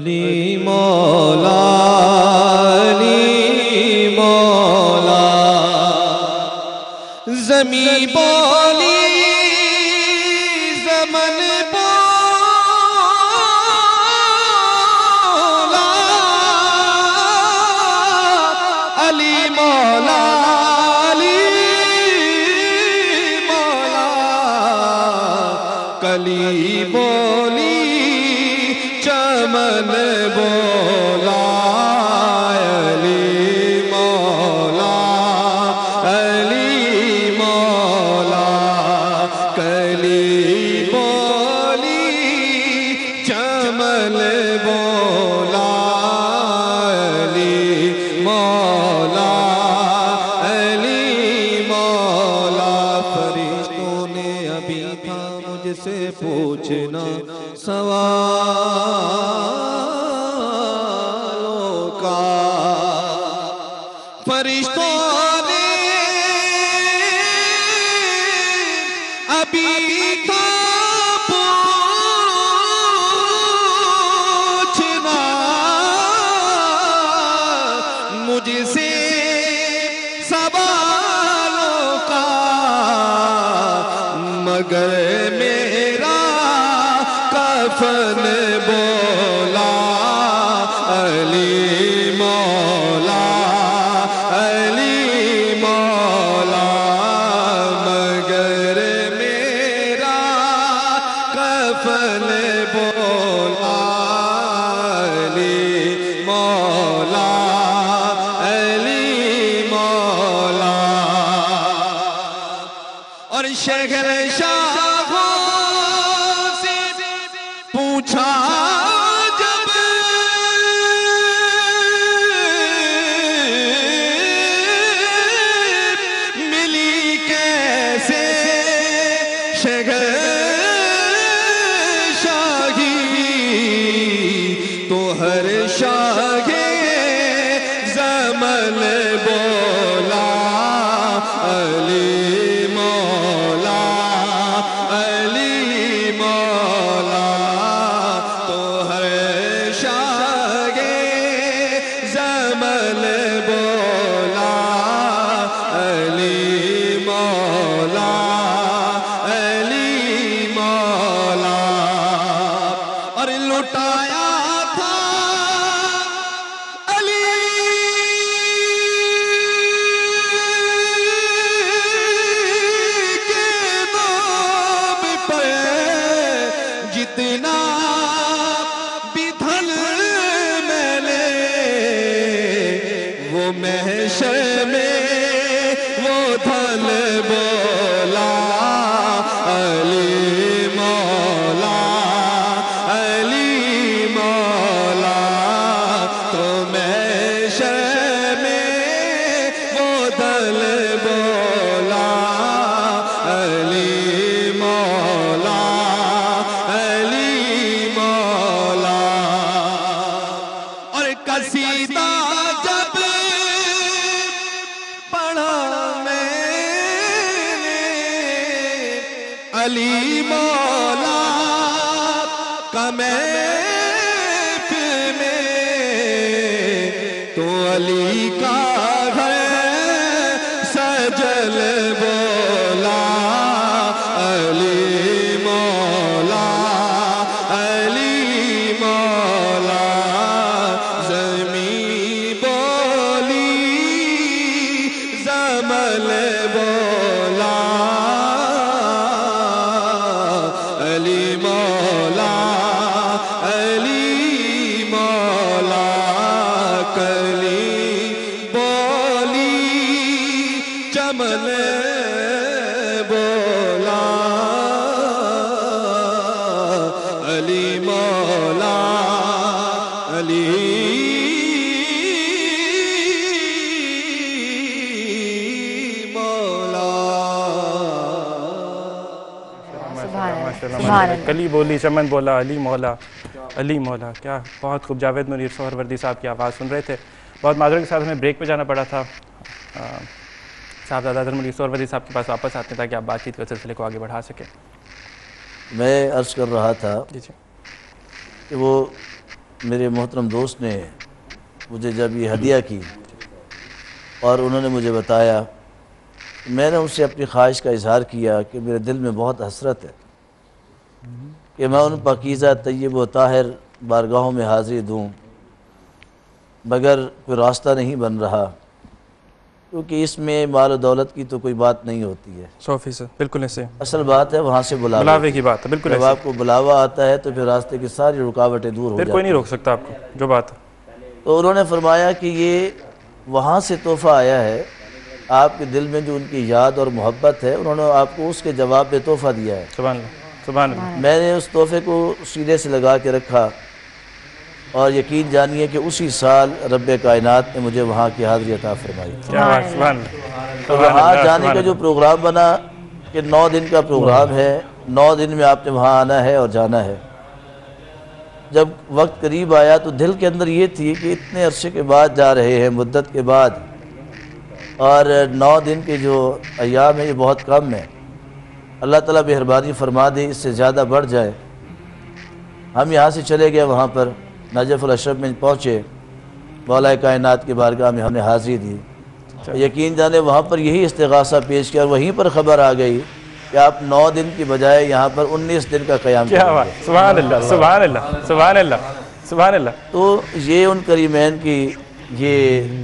अली मौला अली मौला ज़मीं बोली ज़मन बोला अली मौला अली मौला कली बोली मन बोला अली मौला अली मौला कली बोली चमन बोला अली मौला अली मौला। फरिश्तों ने अभी था मुझसे पूछना सवाल कली बोली चमन बोला अली मौला अली मौला। क्या बहुत खूब। जावेद मुनीर सोहरवर्दी साहब की आवाज़ सुन रहे थे। बहुत माजूरी के साथ हमें ब्रेक पे जाना पड़ा था। साहबजादा हज़रत मुनीर सोहरवर्दी साहब के पास वापस आते हैं ताकि आप बातचीत के सिलसिले को आगे बढ़ा सकें। मैं अर्ज़ कर रहा था कि वो मेरे मोहतरम दोस्त ने मुझे जब ये हदिया की और उन्होंने मुझे बताया, मैंने उनसे अपनी ख्वाहिश का इजहार किया कि मेरे दिल में बहुत हसरत है कि मैं उन पाकीज़ा तय्यब व ताहिर बारगाहों में हाज़िरी दूँ, मगर कोई रास्ता नहीं बन रहा क्योंकि इसमें माल और दौलत की तो कोई बात नहीं होती है। 100% बिल्कुल ऐसे असल बात है, वहाँ से बुलावे की बात है। बिल्कुल जब आपको बुलावा आता है तो फिर रास्ते की सारी रुकावटें दूर हो जाती हैं, कोई नहीं रोक सकता आपको, जो बात है। तो उन्होंने फरमाया कि ये वहाँ से तोहफ़ा आया है, आपके दिल में जो उनकी याद और मोहब्बत है उन्होंने आपको उसके जवाब में तोहफ़ा दिया है। सुभान अल्लाह, सुभान अल्लाह। मैंने उस तोहफ़े को सीने से लगा के रखा और यकीन जानिए कि उसी साल रब्बे कायनात ने मुझे वहाँ की हाज़िरी अता फरमाई। तो वहाँ जाने का जो प्रोग्राम बना कि 9 दिन का प्रोग्राम है, 9 दिन में आपने वहाँ आना है और जाना है। जब वक्त करीब आया तो दिल के अंदर ये थी कि इतने अरसे के बाद जा रहे हैं, मुद्दत के बाद, और 9 दिन के जो अय्याम है ये बहुत कम है। अल्लाह ताला मेहरबानी फरमा दे इससे ज़्यादा बढ़ जाए। हम यहाँ से चले गए, वहाँ पर नजफ़ुल अशरफ में पहुँचे, मौला कायनात की बारगाह में हमने हाज़िरी दी। यकीन जाने वहाँ पर यही इस्तिग़ासा पेश किया और वहीं पर ख़बर आ गई कि आप 9 दिन की बजाय यहाँ पर 19 दिन का क़याम करेंगे। सुभान अल्लाह, सुभान अल्लाह, सुभान अल्लाह, सुभान अल्लाह। तो ये उन करीमैन की ये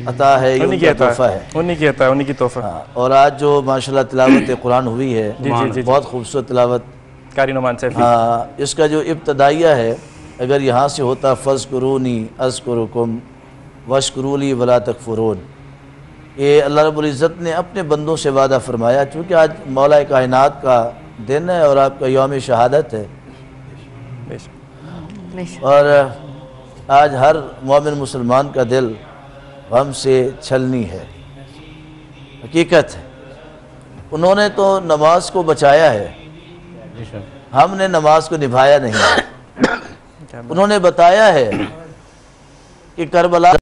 अता है, ये तोहफ़ा है, उन्हीं की अता है, उन्हीं की तोहफ़ा। और आज जो माशाल्लाह तिलावत कुरान हुई है, बहुत खूबसूरत तिलावत कारी नुमान से। हाँ, इसका जो इब्तदाइया है, अगर यहाँ से होता फ़ज़्कुरूनी अज़्कुरुकुम वश्कुरूली वला तकफुरून। ये अल्लाह रब्बुल इज़्ज़त ने अपने बंदों से वादा फ़रमाया। चूँकि आज मौला कायनात का दिन है और आपका यौम शहादत है, और आज हर मोमिन मुसलमान का दिल गम से छलनी है, हकीकत है। उन्होंने तो नमाज को बचाया है, हमने नमाज को निभाया नहीं। उन्होंने बताया है कि करबला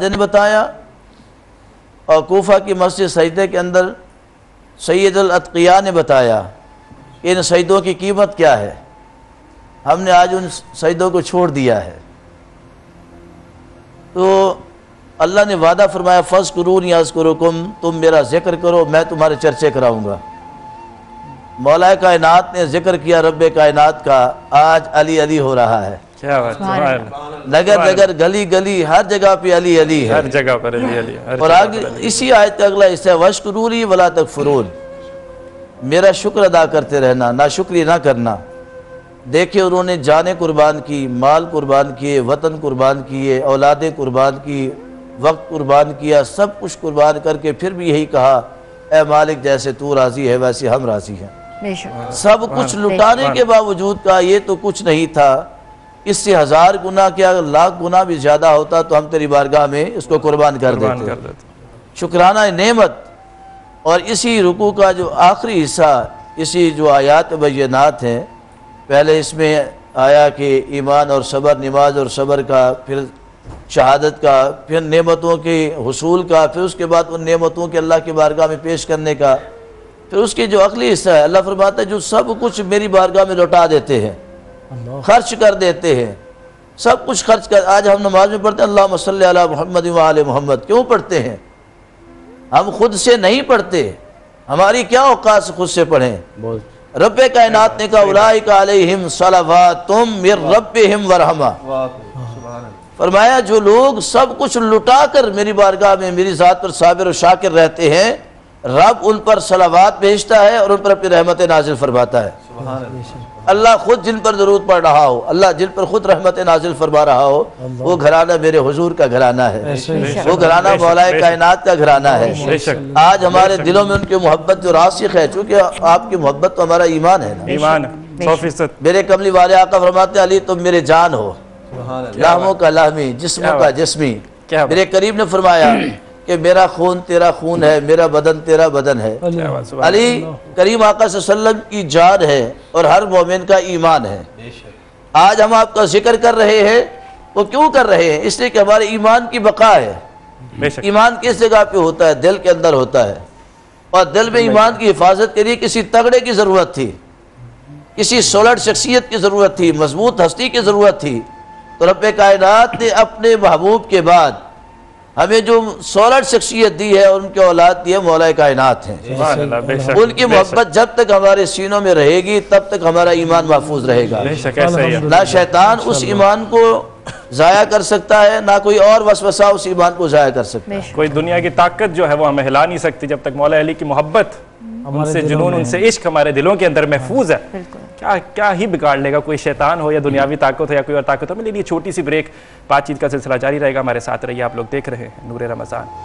ने बताया, और कोफा की मस्जिद सजदे के अंदर सैयदुल अत्किया ने बताया कि इन सजदों की कीमत क्या है। हमने आज उन सजदों को छोड़ दिया है। तो अल्लाह ने वादा फरमाया फ़ज़्कुरून यज़्कुरुकुम, तुम मेरा ज़िक्र करो, मैं तुम्हारे चर्चे कराऊँगा। मौला कायनात ने जिक्र किया रब्बे कायनात का, आज अली अली हो रहा है। क्या बात है, नगर नगर, गली गली, हर जगह पे अली अली है, हर जगह पर अली अली। और आगे इसी आयत का अगला हिस्सा, वश्कुरूनी वला तकफुरून, मेरा शुक्र अदा करते रहना, ना शुक्री ना करना। देखिए उन्होंने जाने कुर्बान की, माल कुर्बान किए, वतन कुर्बान किए, औलादें कुर्बान की, वक्त कुर्बान किया, सब कुछ कुर्बान करके फिर भी यही कहा, ए मालिक जैसे तू राज़ी है वैसे हम राज़ी हैं। सब कुछ लुटाने के बावजूद का ये तो कुछ नहीं था, इससे 1000 गुना क्या लाख गुना भी ज़्यादा होता तो हम तेरी बारगाह में इसको कुर्बान कर देते। शुक्राना नेमत। और इसी रुकू का जो आखिरी हिस्सा, इसी जो आयात बय्यनात हैं, पहले इसमें आया कि ईमान और सब्र, नमाज और सब्र का, फिर शहादत का, फिर नेमतों के हुसूल का, फिर उसके बाद उन नेमतों के अल्लाह की बारगाह में पेश करने का, फिर उसके जो अगली हिस्सा है, अल्लाह फरमाता है जो सब कुछ मेरी बारगाह में लौटा देते हैं, खर्च कर देते हैं, सब कुछ खर्च कर। आज हम नमाज में पढ़ते हैं अल्लाहुम्मा सल्ली अला मुहम्मद व आले मुहम्मद, क्यों पढ़ते हैं? हम खुद से नहीं पढ़ते, हमारी क्या औकात से खुद से पढ़ें। रब्बे कायनात ने कहा उलाइका अलैहिम सलावातुम मिर रब्बिहिम व रहमा। फरमाया जो लोग सब कुछ लुटा कर मेरी बारगाह में मेरी ज़ात पर साबिर और शाकिर रहते हैं, रब उन पर सलावात भेजता है और उन पर अपनी रहमत नाजिल फरमाता है। सुभान अल्लाह। अल्लाह खुद जिन पर ज़रूरत पड़ रहा हो, अल्लाह जिन पर खुद रहमत नाजिल फरमा रहा हो, वो घराना मेरे हुजूर का घराना है, वो घराना मौलाए कायनात का घराना है। आज हमारे दिलों में उनकी मोहब्बत जो राशिक है, चूँकि आपकी मोहब्बत तो हमारा ईमान है ना, ईमान 100%। मेरे कमली वाले आका फरमाते हैं अली तुम मेरे जान हो, लाहमों का लाहमी, जिस्मों का जिस्मी। मेरे करीब ने फरमाया कि मेरा खून तेरा खून है, मेरा बदन तेरा बदन है। अली करीम आका सल्लल्लाहु अलैहि वसल्लम की जान है और हर मोमिन का ईमान है। आज हम आपका जिक्र कर रहे हैं, वो क्यों कर रहे हैं? इसलिए कि हमारे ईमान की बका है। ईमान किस जगह पे होता है? दिल के अंदर होता है। और दिल में ईमान की हिफाजत के लिए किसी तगड़े की ज़रूरत थी, किसी सोलड शख्सियत की ज़रूरत थी, मजबूत हस्ती की ज़रूरत थी। तो रब्बे कायनात ने अपने महबूब के बाद हमें जो सोलर शख्सियत दी है और उनके औलाद दी है मौला कायनात हैं। उनकी मोहब्बत जब तक हमारे सीनों में रहेगी तब तक हमारा ईमान महफूज रहेगा। ना शैतान उस ईमान को जाया कर सकता है, ना कोई और वसवसा उस ईमान को जाया कर सकता है। कोई दुनिया की ताकत जो है वो हमें हिला नहीं सकती जब तक मौला अली की मोहब्बत, उनसे जुनून, उनसे इश्क हमारे दिलों के अंदर महफूज है। क्या क्या ही बिगाड़ लेगा कोई शैतान हो या दुनियावी ताकत हो या कोई और ताकत हो। मेरे लिए छोटी सी ब्रेक, बातचीत का सिलसिला जारी रहेगा, हमारे साथ रहिए। आप लोग देख रहे हैं नूरे रमजान।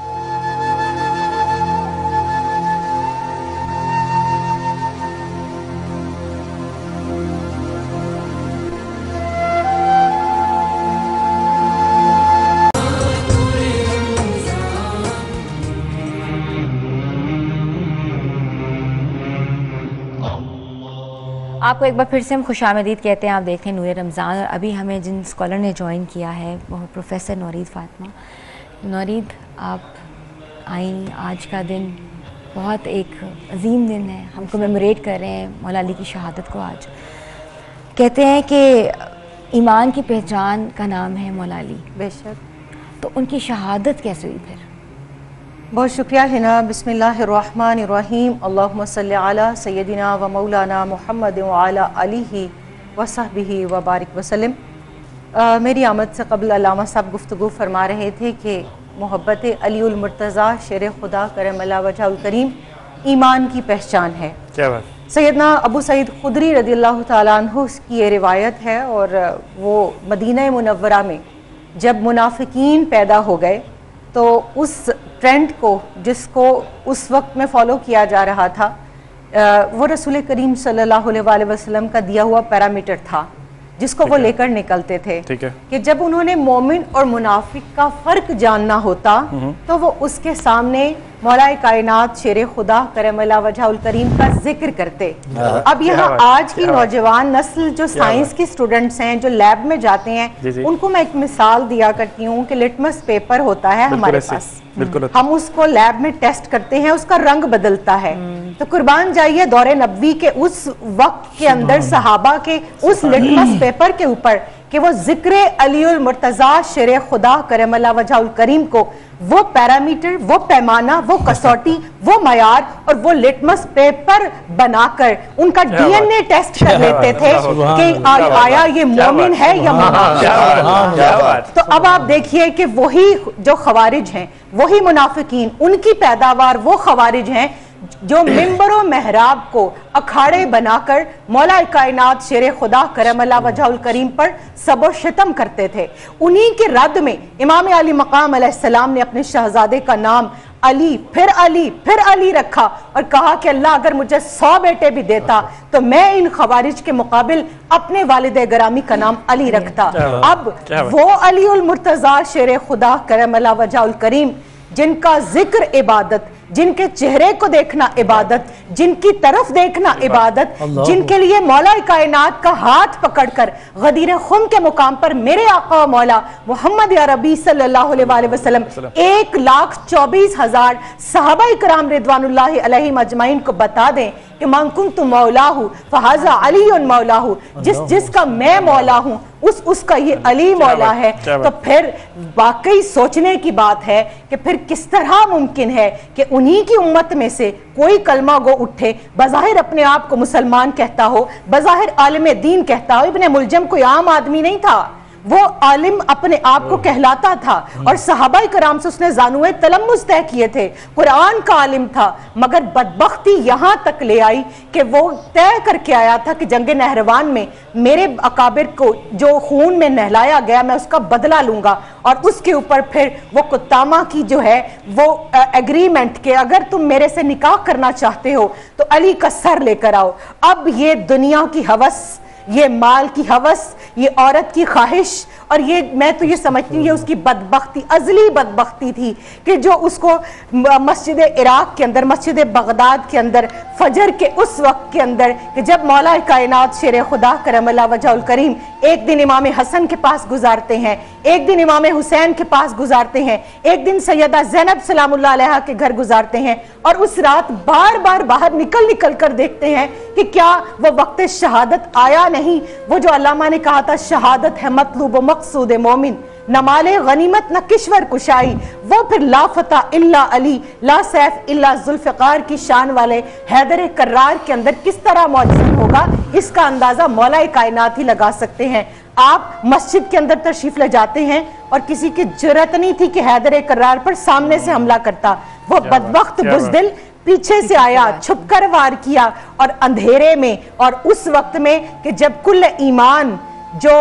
आपको एक बार फिर से हम खुशामदीद कहते हैं। आप देख रहे हैं नूर रमज़ान और अभी हमें जिन स्कॉलर ने ज्वाइन किया है वो प्रोफेसर नूरीद फातिमा। नूरीद, आप आई, आज का दिन बहुत एक अजीम दिन है, हमको मेमोरेट कर रहे हैं मौला अली की शहादत को। आज कहते हैं कि ईमान की पहचान का नाम है मौला अली। बेशक। तो उनकी शहादत कैसे हुई फिर? बहुत शुक्रिया हिना। बिस्मिल्लाहिर्रहमानिर्रहीम। अल्लाहुम्मा सल्लि अला सय्यदिना व मौलाना मुहम्मद व अला आलिही व सहबिही व बारिक वसल्लम। मेरी आमद से कबल अल्लामा साहब गुफ्तगू फरमा रहे थे कि मोहब्बत अलीउल मुर्तज़ा शेर खुदा करम अल्लाह वजहुल करीम ईमान की पहचान है। क्या बात। सैयदना अबू सईद खुदरी रदियल्लाहु तआला अन्हु की ये रिवायत है, और वो मदीना मुनव्वरा में जब मुनाफिकीन पैदा हो गए तो उस ट्रेंड को जिसको उस वक्त में फॉलो किया जा रहा था वो रसूल करीम सल्लल्लाहु अलैहि वसल्लम का दिया हुआ पैरामीटर था जिसको वो लेकर निकलते थे कि जब उन्होंने मोमिन और मुनाफिक का फ़र्क जानना होता तो वो उसके सामने मौलाए कायनात शेर खुदा करम अल्लाह वजहुल करीम का जिक्र करते। अब यहाँ आज की नौजवान नस्ल जो साइंस की स्टूडेंट्स हैं जो लैब में जाते हैं, उनको मैं एक मिसाल दिया करती हूँ कि लिटमस पेपर होता है हमारे पास, हम उसको लैब में टेस्ट करते हैं, उसका रंग बदलता है। तो कुर्बान जाइए दौरे नब्बी के उस वक्त के अंदर सहाबा के उस लिटमस पेपर के ऊपर कि वो जिक्र अलीउल मुर्तज़ा शेर खुदा करम अल्लाह वजहुल करीम को वो पैरामीटर, वो पैमाना, वो कसौटी, वो मयार और वो लिटमस पेपर बनाकर उनका डीएनए टेस्ट कर लेते थे कि आया ये मोमिन है या मुनाफिक। तो अब आप देखिए कि वही जो खवारिज हैं, वही मुनाफिकीन, उनकी पैदावार वो खवारिज हैं जो मिंबर मेहराब को अखाड़े बनाकर मौला कायनात शेर खुदा करम अल्लाह वजहुल करीम पर सब्र शितम करते थे। उन्हीं के रद में इमाम अली मकाम अलैहिस्सलाम ने अपने शहजादे का नाम अली, फिर अली, फिर अली रखा और कहा कि अल्लाह अगर मुझे 100 बेटे भी देता तो मैं इन खवारिज के मुकाबिल अपने वालिदे गरामी का नाम अली रखता। अब वो अली उल मुर्तज़ा शेर खुदा करम अल्लाह वजहुल करीम जिनका जिक्र इबादत, जिनके चेहरे को देखना इबादत, जिनकी तरफ देखना इबादत, जिनके लिए मौला कायनात का हाथ पकड़कर गदीर खुम के मुकाम पर मेरे आका मौला मोहम्मद अरबी सल्लल्लाहु अलैहि वसल्लम 1,24,000 सहाबा इकराम रिदवानुल्लाहि अलैहिम अजमाइन को बता दें कि मन कुंतु मौलाहू फहाजा अलीउन मौलाहू, जिसका मैं मौला हूँ उसका ये अली मौला है। तो फिर वाकई सोचने की बात है कि फिर किस तरह मुमकिन है कि उन्हीं की उम्मत में से कोई कलमा गो उठे, बज़ाहिर अपने आप को मुसलमान कहता हो, बज़ाहिर आलिम दीन कहता हो। इब्ने मुलजम कोई आम आदमी नहीं था, वो आलिम अपने आप को कहलाता था और सहाबाए कराम से उसने जानुए तलम्मुस तय किए थे, कुरान का आलिम था। मगर बदबख्ती यहाँ तक ले आई कि वो तय करके आया था कि जंग नहरवान में मेरे अकाबिर को जो खून में नहलाया गया मैं उसका बदला लूँगा। और उसके ऊपर फिर वो कुत्तामा की जो है वो एग्रीमेंट के अगर तुम मेरे से निकाह करना चाहते हो तो अली का सर लेकर आओ। अब ये दुनिया की हवस, ये माल की हवस, ये औरत की ख्वाहिश, और ये मैं तो ये समझती हूँ ये उसकी बदबख्ती, अजली बदबख्ती थी कि जो उसको मस्जिद इराक के अंदर, मस्जिद बगदाद के अंदर फजर के उस वक्त के अंदर कि जब मौला कायनात शेर खुदा करम अल्लाह वजहुल करीम एक दिन इमाम हसन के पास गुजारते हैं, एक दिन इमाम हुसैन के पास गुजारते हैं, एक दिन सैयदा ज़ैनब सलामुल्लाह अलैहा के घर गुजारते हैं, और उस रात बार बार बाहर निकल निकल कर देखते हैं कि क्या वो वक्त शहादत आया नहीं। वो जो अल्लामा ने कहा था शहादत है मतलूब मकसूद मोमिन न माले गनीमत न किश्वर कुशाई, वो फिर लाफता इल्ला अली ला सैफ इल्ला जुल्फ़िकार की शान वाले हैदर कर्रार के अंदर किस तरह मौजूद होगा, इसका अंदाज़ा मौलाए कायनात ही लगा सकते हैं। आप मस्जिद के अंदर तशरीफ ले जाते हैं और किसी की जरूरत नहीं थी कि हैदर कर्रार पर सामने से हमला करता, वो बदबख्त बुज़दिल पीछे से आया, छुपकर वार किया और अंधेरे में और उस वक्त में कि जब कुल ईमान जो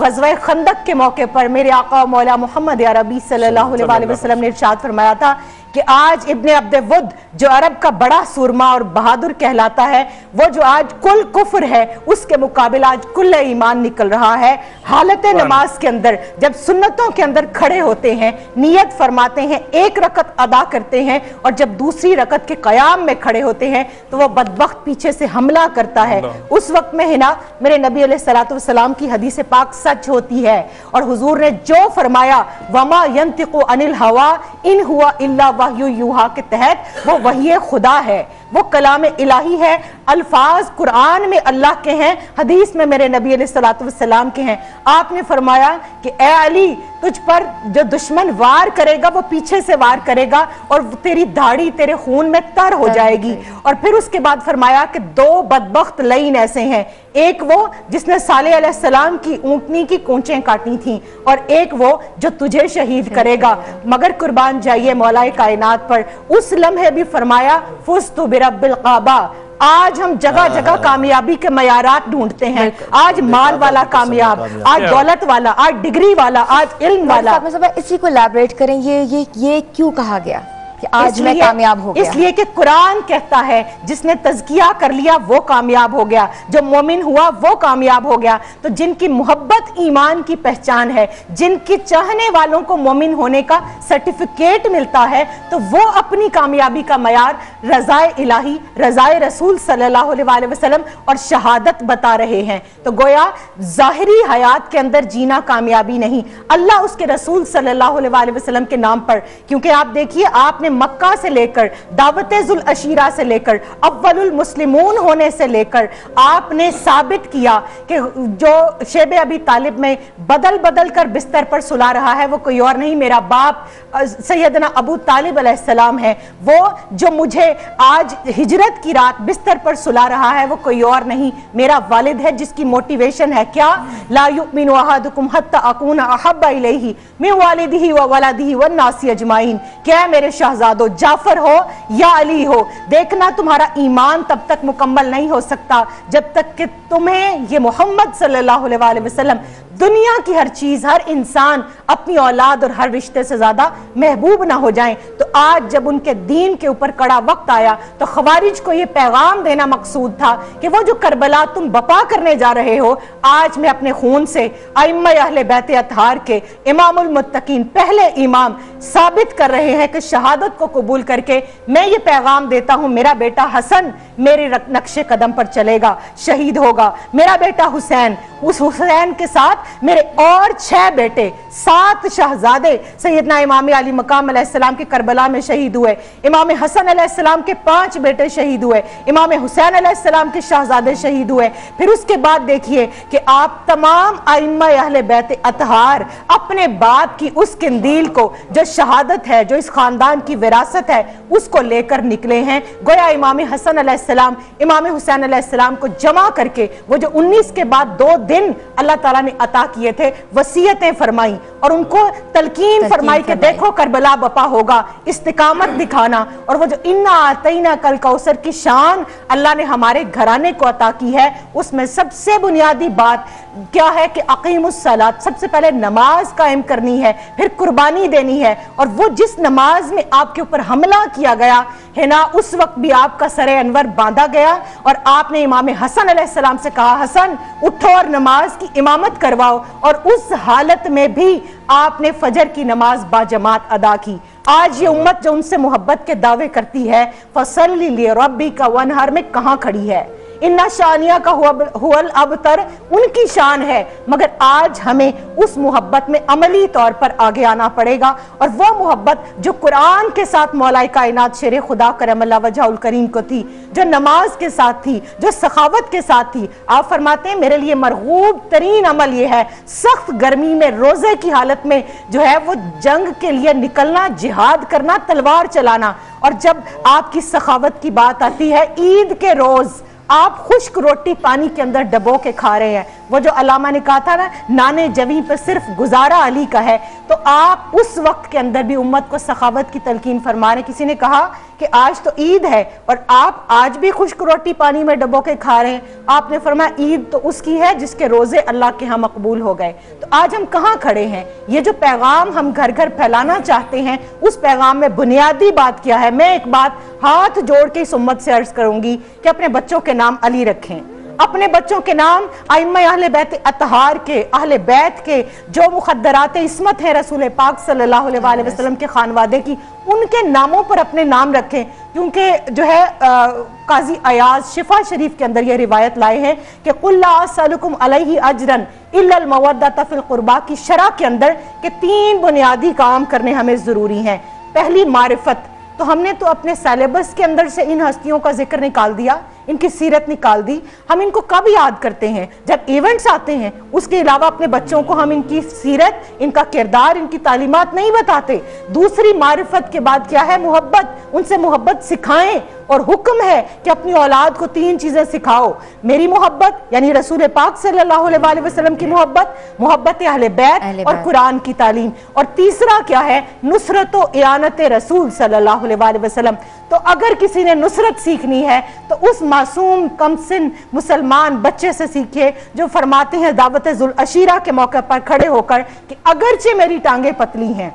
ग़ज़वा खंदक के मौके पर मेरे आका मौला मोहम्मद अरबी सल्लल्लाहु अलैहि वसल्लम ने इरशाद फरमाया था कि आज इब्ने अब्द वुद जो अरब का बड़ा सूरमा और बहादुर कहलाता है, वो जो आज कुल कुफर है उसके मुकाबले आज कुल ईमान निकल रहा है। हालत नमाज के अंदर जब सुन्नतों के अंदर खड़े होते हैं, नियत फरमाते हैं, एक रकत अदा करते हैं और जब दूसरी रकत के कयाम में खड़े होते हैं तो वो बदबख्त पीछे से हमला करता है। उस वक्त में है ना मेरे नबी अलैहिस्सलातु वस्सलाम की हदीस पाक सच होती है और हुजूर ने जो फरमाया वमा यंतिकु अनिल हवा इन हुआ इल्ला वहयु युहा के तहत वो वही खुदा है, वो कलाम इलाही है, अल्फाज कुरान में अल्लाह के हैं, हदीस में मेरे नबी अलैहिस्सलाम के हैं। आपने फरमाया कि ए अली तुझ पर जो दुश्मन वार करेगा वो पीछे से वार करेगा और तेरी दाढ़ी तेरे खून में तर हो जाएगी। और फिर उसके बाद फरमाया कि दो बदबख्त लईन ऐसे हैं, एक वो जिसने सालेह अलैहिस्सलाम की ऊँटनी की कोंचें काटी थीं और एक वो जो तुझे शहीद करेगा, मगर कुर्बान जाइए मौलाए कायनात पर। उस लम्हे भी फरमाया फुस्तु बिरब्बिल काबा। आज हम जगह जगह कामयाबी के मयारात ढूंढते हैं, आज माल वाला कामयाब, आज दौलत वाला, आज डिग्री वाला, आज इल्म वाला। इसी को इलैबोरेट करें, ये क्यों कहा गया कि आज मैं कामयाब हो गया? इसलिए कि कुरान कहता है जिसने तज़किया कर लिया वो कामयाब हो गया, जो मोमिन हुआ वो कामयाब हो गया। तो जिनकी मोहब्बत ईमान की पहचान है, जिनकी चाहने वालों को मोमिन होने का सर्टिफिकेट मिलता है, तो वो अपनी कामयाबी का मयार रज़ाए इलाही, रज़ाए रसूल सल्लल्लाहु अलैहि वसल्लम और शहादत बता रहे हैं। तो गोया ज़ाहिरी हयात के अंदर जीना कामयाबी नहीं, अल्लाह उसके रसूल सल्लल्लाहु अलैहि वसल्लम के नाम पर। क्योंकि आप देखिए, आपने मक्का से लेकर दावते जुल अशीरा से लेकर अव्वलुल मुस्लिमून होने से लेकर आपने साबित किया कि जो शेबे अबी तालिब में बदल बदल कर बिस्तर पर सुला रहा है वो कोई और नहीं, मेरा बाप सैयदना अबू तालिब अलैहिस्सलाम है। वो जो मुझे आज हिजरत की रात बिस्तर पर सुला रहा है वो कोई और नहीं, मेरा वालिद है, जिसकी मोटिवेशन है क्या, ला युमिनु अहादुकुम हत्ता अकूना अहब्बा इलैहि मिन वालिदिही व वलदिही वन नासी अजमाइन। क्या मेरे शाह जादो जाफर हो या अली हो, देखना तुम्हारा ईमान तब तक मुकम्मल नहीं हो सकता जब तक कि तुम्हें ये मोहम्मद सल्लल्लाहु अलैहि वसल्लम, दुनिया की हर चीज, हर इंसान अपनी औलाद और हर रिश्ते से ज्यादा महबूब ना हो जाए। तो आज जब उनके दीन के ऊपर कड़ा वक्त आया तो खवारिज को यह पैगाम देना मकसूद था कि वो जो करबला तुम बपा करने जा रहे हो, आज मैं अपने खून से आइम्मा अहले बैत अतहार के इमामुल मुत्तकीन पहले इमाम साबित कर रहे हैं कि शहादत को कबूल करके मैं ये पैगाम देता हूँ मेरा बेटा हसन मेरे नक्शे कदम पर चलेगा, शहीद होगा, मेरा बेटा हुसैन, उस हुसैन के साथ मेरे और 6 बेटे, 7 शहजादे सैयदना इमाम अली मकाम अलैहिस्सलाम के करबला में शहीद हुए, इमाम हसन अलैहिस्सलाम के 5 बेटे शहीद हुए, इमाम हुसैन अलैहिस्सलाम के शहजादे शहीद हुए। फिर उसके बाद देखिए कि आप तमाम आइम्मा अहले बैत अतहार अपने बाप की उस कंदील को जो शहादत है, जो इस खानदान की विरासत है, उसको लेकर निकले हैं। गोया इमाम हसन अलैहिस्सलाम, इमाम हुसैन अलैहिस्सलाम को जमा करके वो जो 19 के बाद 2 दिन अल्लाह ताला ने अता किए थे, वसीयतें फरमाई और उनको तलकीन फरमाई कि देखो करबला बपा होगा, इस्तिकामत दिखाना। और वो जो इन्ना आतईना कल कौसर की शान अल्लाह ने हमारे घराने को अता की है, उसमें सबसे बुनियादी बात क्या है कि अकीमुस्सलात, सबसे पहले नमाज कायम करनी है, फिर कुर्बानी देनी है। और वो जिस नमाज में आपके ऊपर हमला किया गया है ना, उस वक्त भी आपका सरे अनवर बांधा गया और आपने इमाम हसन अलैहिस्सलाम से कहा हसन उठो और नमाज की इमामत करवाओ, और उस हालत में भी आपने फजर की नमाज बाजमात अदा की। आज ये उम्मत जो उनसे मोहब्बत के दावे करती है, फसल्ली लिरब्बिका वनहर में कहाँ खड़ी है? इन्ना शानिया का हुवल अबतर, उनकी शान है। मगर आज हमें उस मोहब्बत में अमली तौर पर आगे आना पड़ेगा और वह मोहब्बत जो कुरान के साथ मौलाए कायनात शेर खुदा करमल्ला वजहुल करीम को थी, जो नमाज के साथ थी, जो सखावत के साथ थी। आप फरमाते हैं मेरे लिए मरगूब तरीन अमल ये है, सख्त गर्मी में रोजे की हालत में जो है वो जंग के लिए निकलना, जिहाद करना, तलवार चलाना। और जब आपकी सखावत की बात आती है, ईद के रोज आप खुश्क रोटी पानी के अंदर डबो के खा रहे हैं, वो जो अलामा ने कहा था ना, नाने जवी पर सिर्फ गुजारा अली का है, तो आप उस वक्त के अंदर भी उम्मत को सखावत की तलकीन फरमा रहे। किसी ने कहा कि आज तो ईद है और आप आज भी खुश्क रोटी पानी में डबो के खा रहे हैं। आपने फरमाया ईद तो उसकी है जिसके रोजे अल्लाह के यहाँ मकबूल हो गए। तो आज हम कहाँ खड़े हैं? ये जो पैगाम हम घर घर फैलाना चाहते हैं, उस पैगाम में बुनियादी बात क्या है? मैं एक बात हाथ जोड़ के इस उम्मत से अर्ज करूंगी कि अपने बच्चों के नाम अली रखें, अपने बच्चों के नाम आइम्मा अहले बैत अतहार के, अहले बैत के जो मुखद्दरात इस्मत है रसूल पाक सल्लल्लाहु अलैहि वसल्लम के खानवादे की, उनके नामों पर अपने नाम रखें। क्योंकि जो है काजी अयाज शिफा शरीफ के अंदर ये रिवायत लाए हैं कि कुल्ला असलुकुम अलैहि अजरन इल्लल मवद्दत फिल कुर्बा की शरह के अंदर के तीन बुनियादी काम करने हमें ज़रूरी हैं। पहली मारिफत, तो हमने तो अपने सिलेबस के अंदर से इन हस्तियों का जिक्र निकाल दिया, इनकी सीरत निकाल दी। हम इनको कब याद करते हैं? जब इवेंट्स आते हैं। उसके अलावा अपने बच्चों को हम इनकी सीरत, इनका किरदार, इनकी तालीमात नहीं बताते। दूसरी मारिफत के बाद क्या है? मोहब्बत। उनसे मोहब्बत सिखाएं और हुक्म है कि अपनी औलाद को तीन चीज़ें सिखाओ, मेरी मोहब्बत यानी रसूल पाक सल्लल्लाहु अलैहि वसल्लम की मोहब्बत, मोहब्बत अहले बैत और कुरान की तालीम। और तीसरा क्या है? नुसरत व इआनत रसूल सल्लल्लाहु अलैहि वसल्लम। तो अगर किसी ने नुसरत सीखनी है तो उस मासूम कमसिन मुसलमान बच्चे से सीखे जो फरमाते हैं दावते जुल अशीरा के मौके पर खड़े होकर कि अगरचे मेरी टांगें पतली हैं,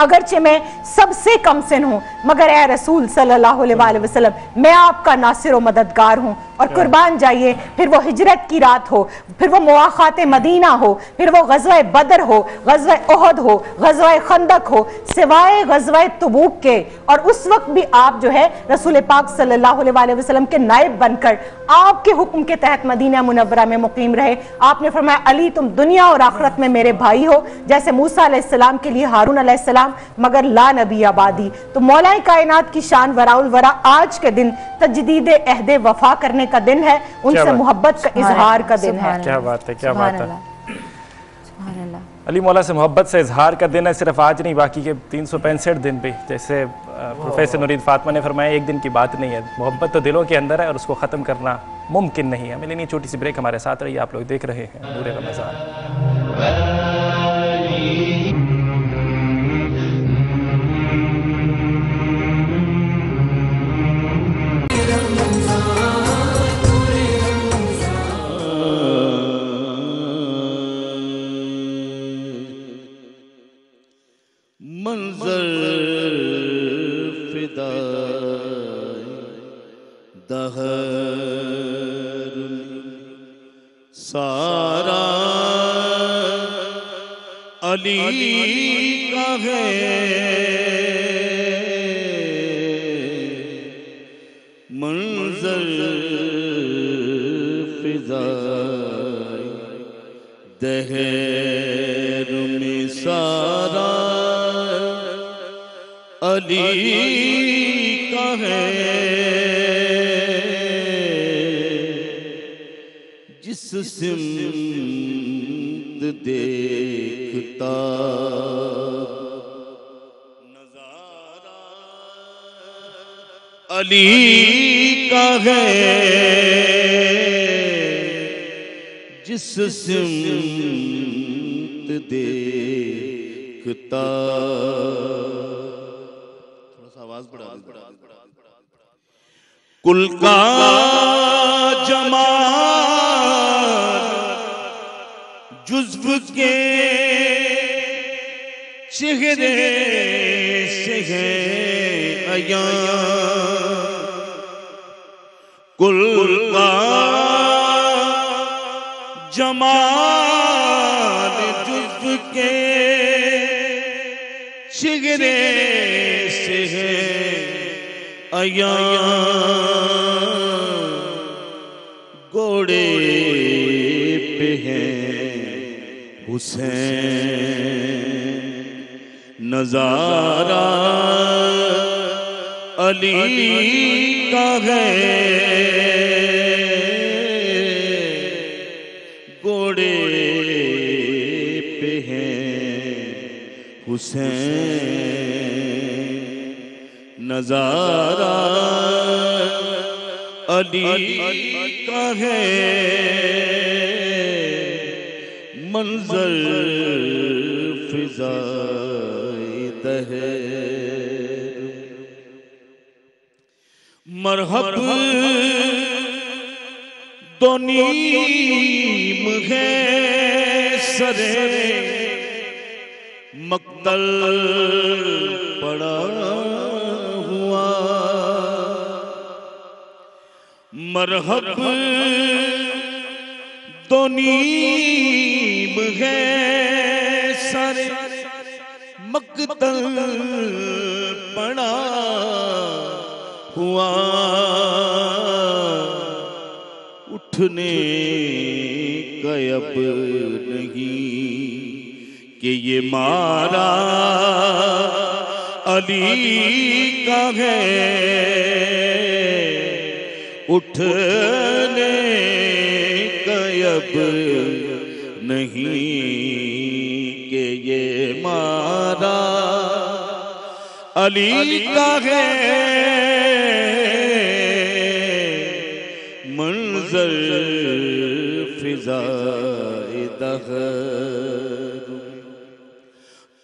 अगरचे मैं सबसे कमसिन हूँ, मगर ए रसूल सल्लल्लाहु अलैहि वसल्लम मैं आपका नासिर व मददगार हूँ। और कुर्बान जाइए, फिर वो हिजरत की रात हो, फिर वो मुआखात मदीना हो, फिर वो गज़वा बदर हो, गज़वा ओहद हो, गज़वा खंदक हो, सिवाय गज़वा तबूक के। और उस वक्त भी आप जो है रसूल पाक सल्लल्लाहु अलैहि वसल्लम के नायब बनकर आपके हुक्म के तहत मदीना मुनव्वरा में मुकीम रहे। आपने फरमाया अली तुम दुनिया और आखिरत में मेरे भाई हो, जैसे मूसा अलैहिस्सलाम के लिए हारून अलैहिस्सलाम, मगर ला नबी आबादी। तो मौलाए कायनात की शान वराउल वरा। आज के दिन तजदीद अहद वफा करने का दिन है, उनसे मोहब्बत का इजहार का दिन है। क्या बात है, क्या बात है। अली मौला से मोहब्बत से इजहार का दिन है, सिर्फ आज नहीं बाकी के 365 दिन भी। जैसे प्रोफेसर नुरीद फातिमा ने फरमाया एक दिन की बात नहीं है, मोहब्बत तो दिलों के अंदर है और उसको ख़त्म करना मुमकिन नहीं है। मिलेंगे छोटी सी ब्रेक, हमारे साथ रहिए। आप लोग देख रहे हैं नूर-ए-रमज़ान। अली का है मंजर फिज़ाए दहर में सारा अली का है, जिस सिमत दे नजारा अली का है, जिस सिमत देखता। थोड़ा सा आवाज बढ़ा बढ़ा। कुल का जमाल जुज्ब के चेहरे से है अया, कुल का जमाल जुज्ब के चेहरे से है अया, हुसैन नजारा अली का है घोड़े पे है हुसैन नजारा अली का है मंजर फिजायत है मरहब दोनीम है सरे मक्तल पड़ा हुआ मरहब दोनीम है सरे मक्तल पड़ा हुआ उठने का अब नहीं कि ये मारा अली का है उठने का अब नहीं कि ये मारा अली का है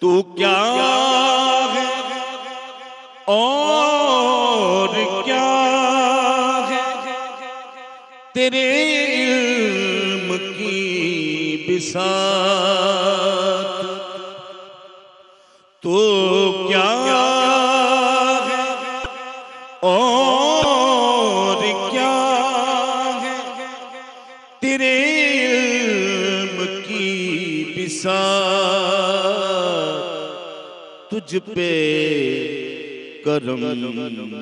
तू क्या है और क्या है तेरे इल्म की बिसात तू क्या है और क्या है तेरे तुझ पे करम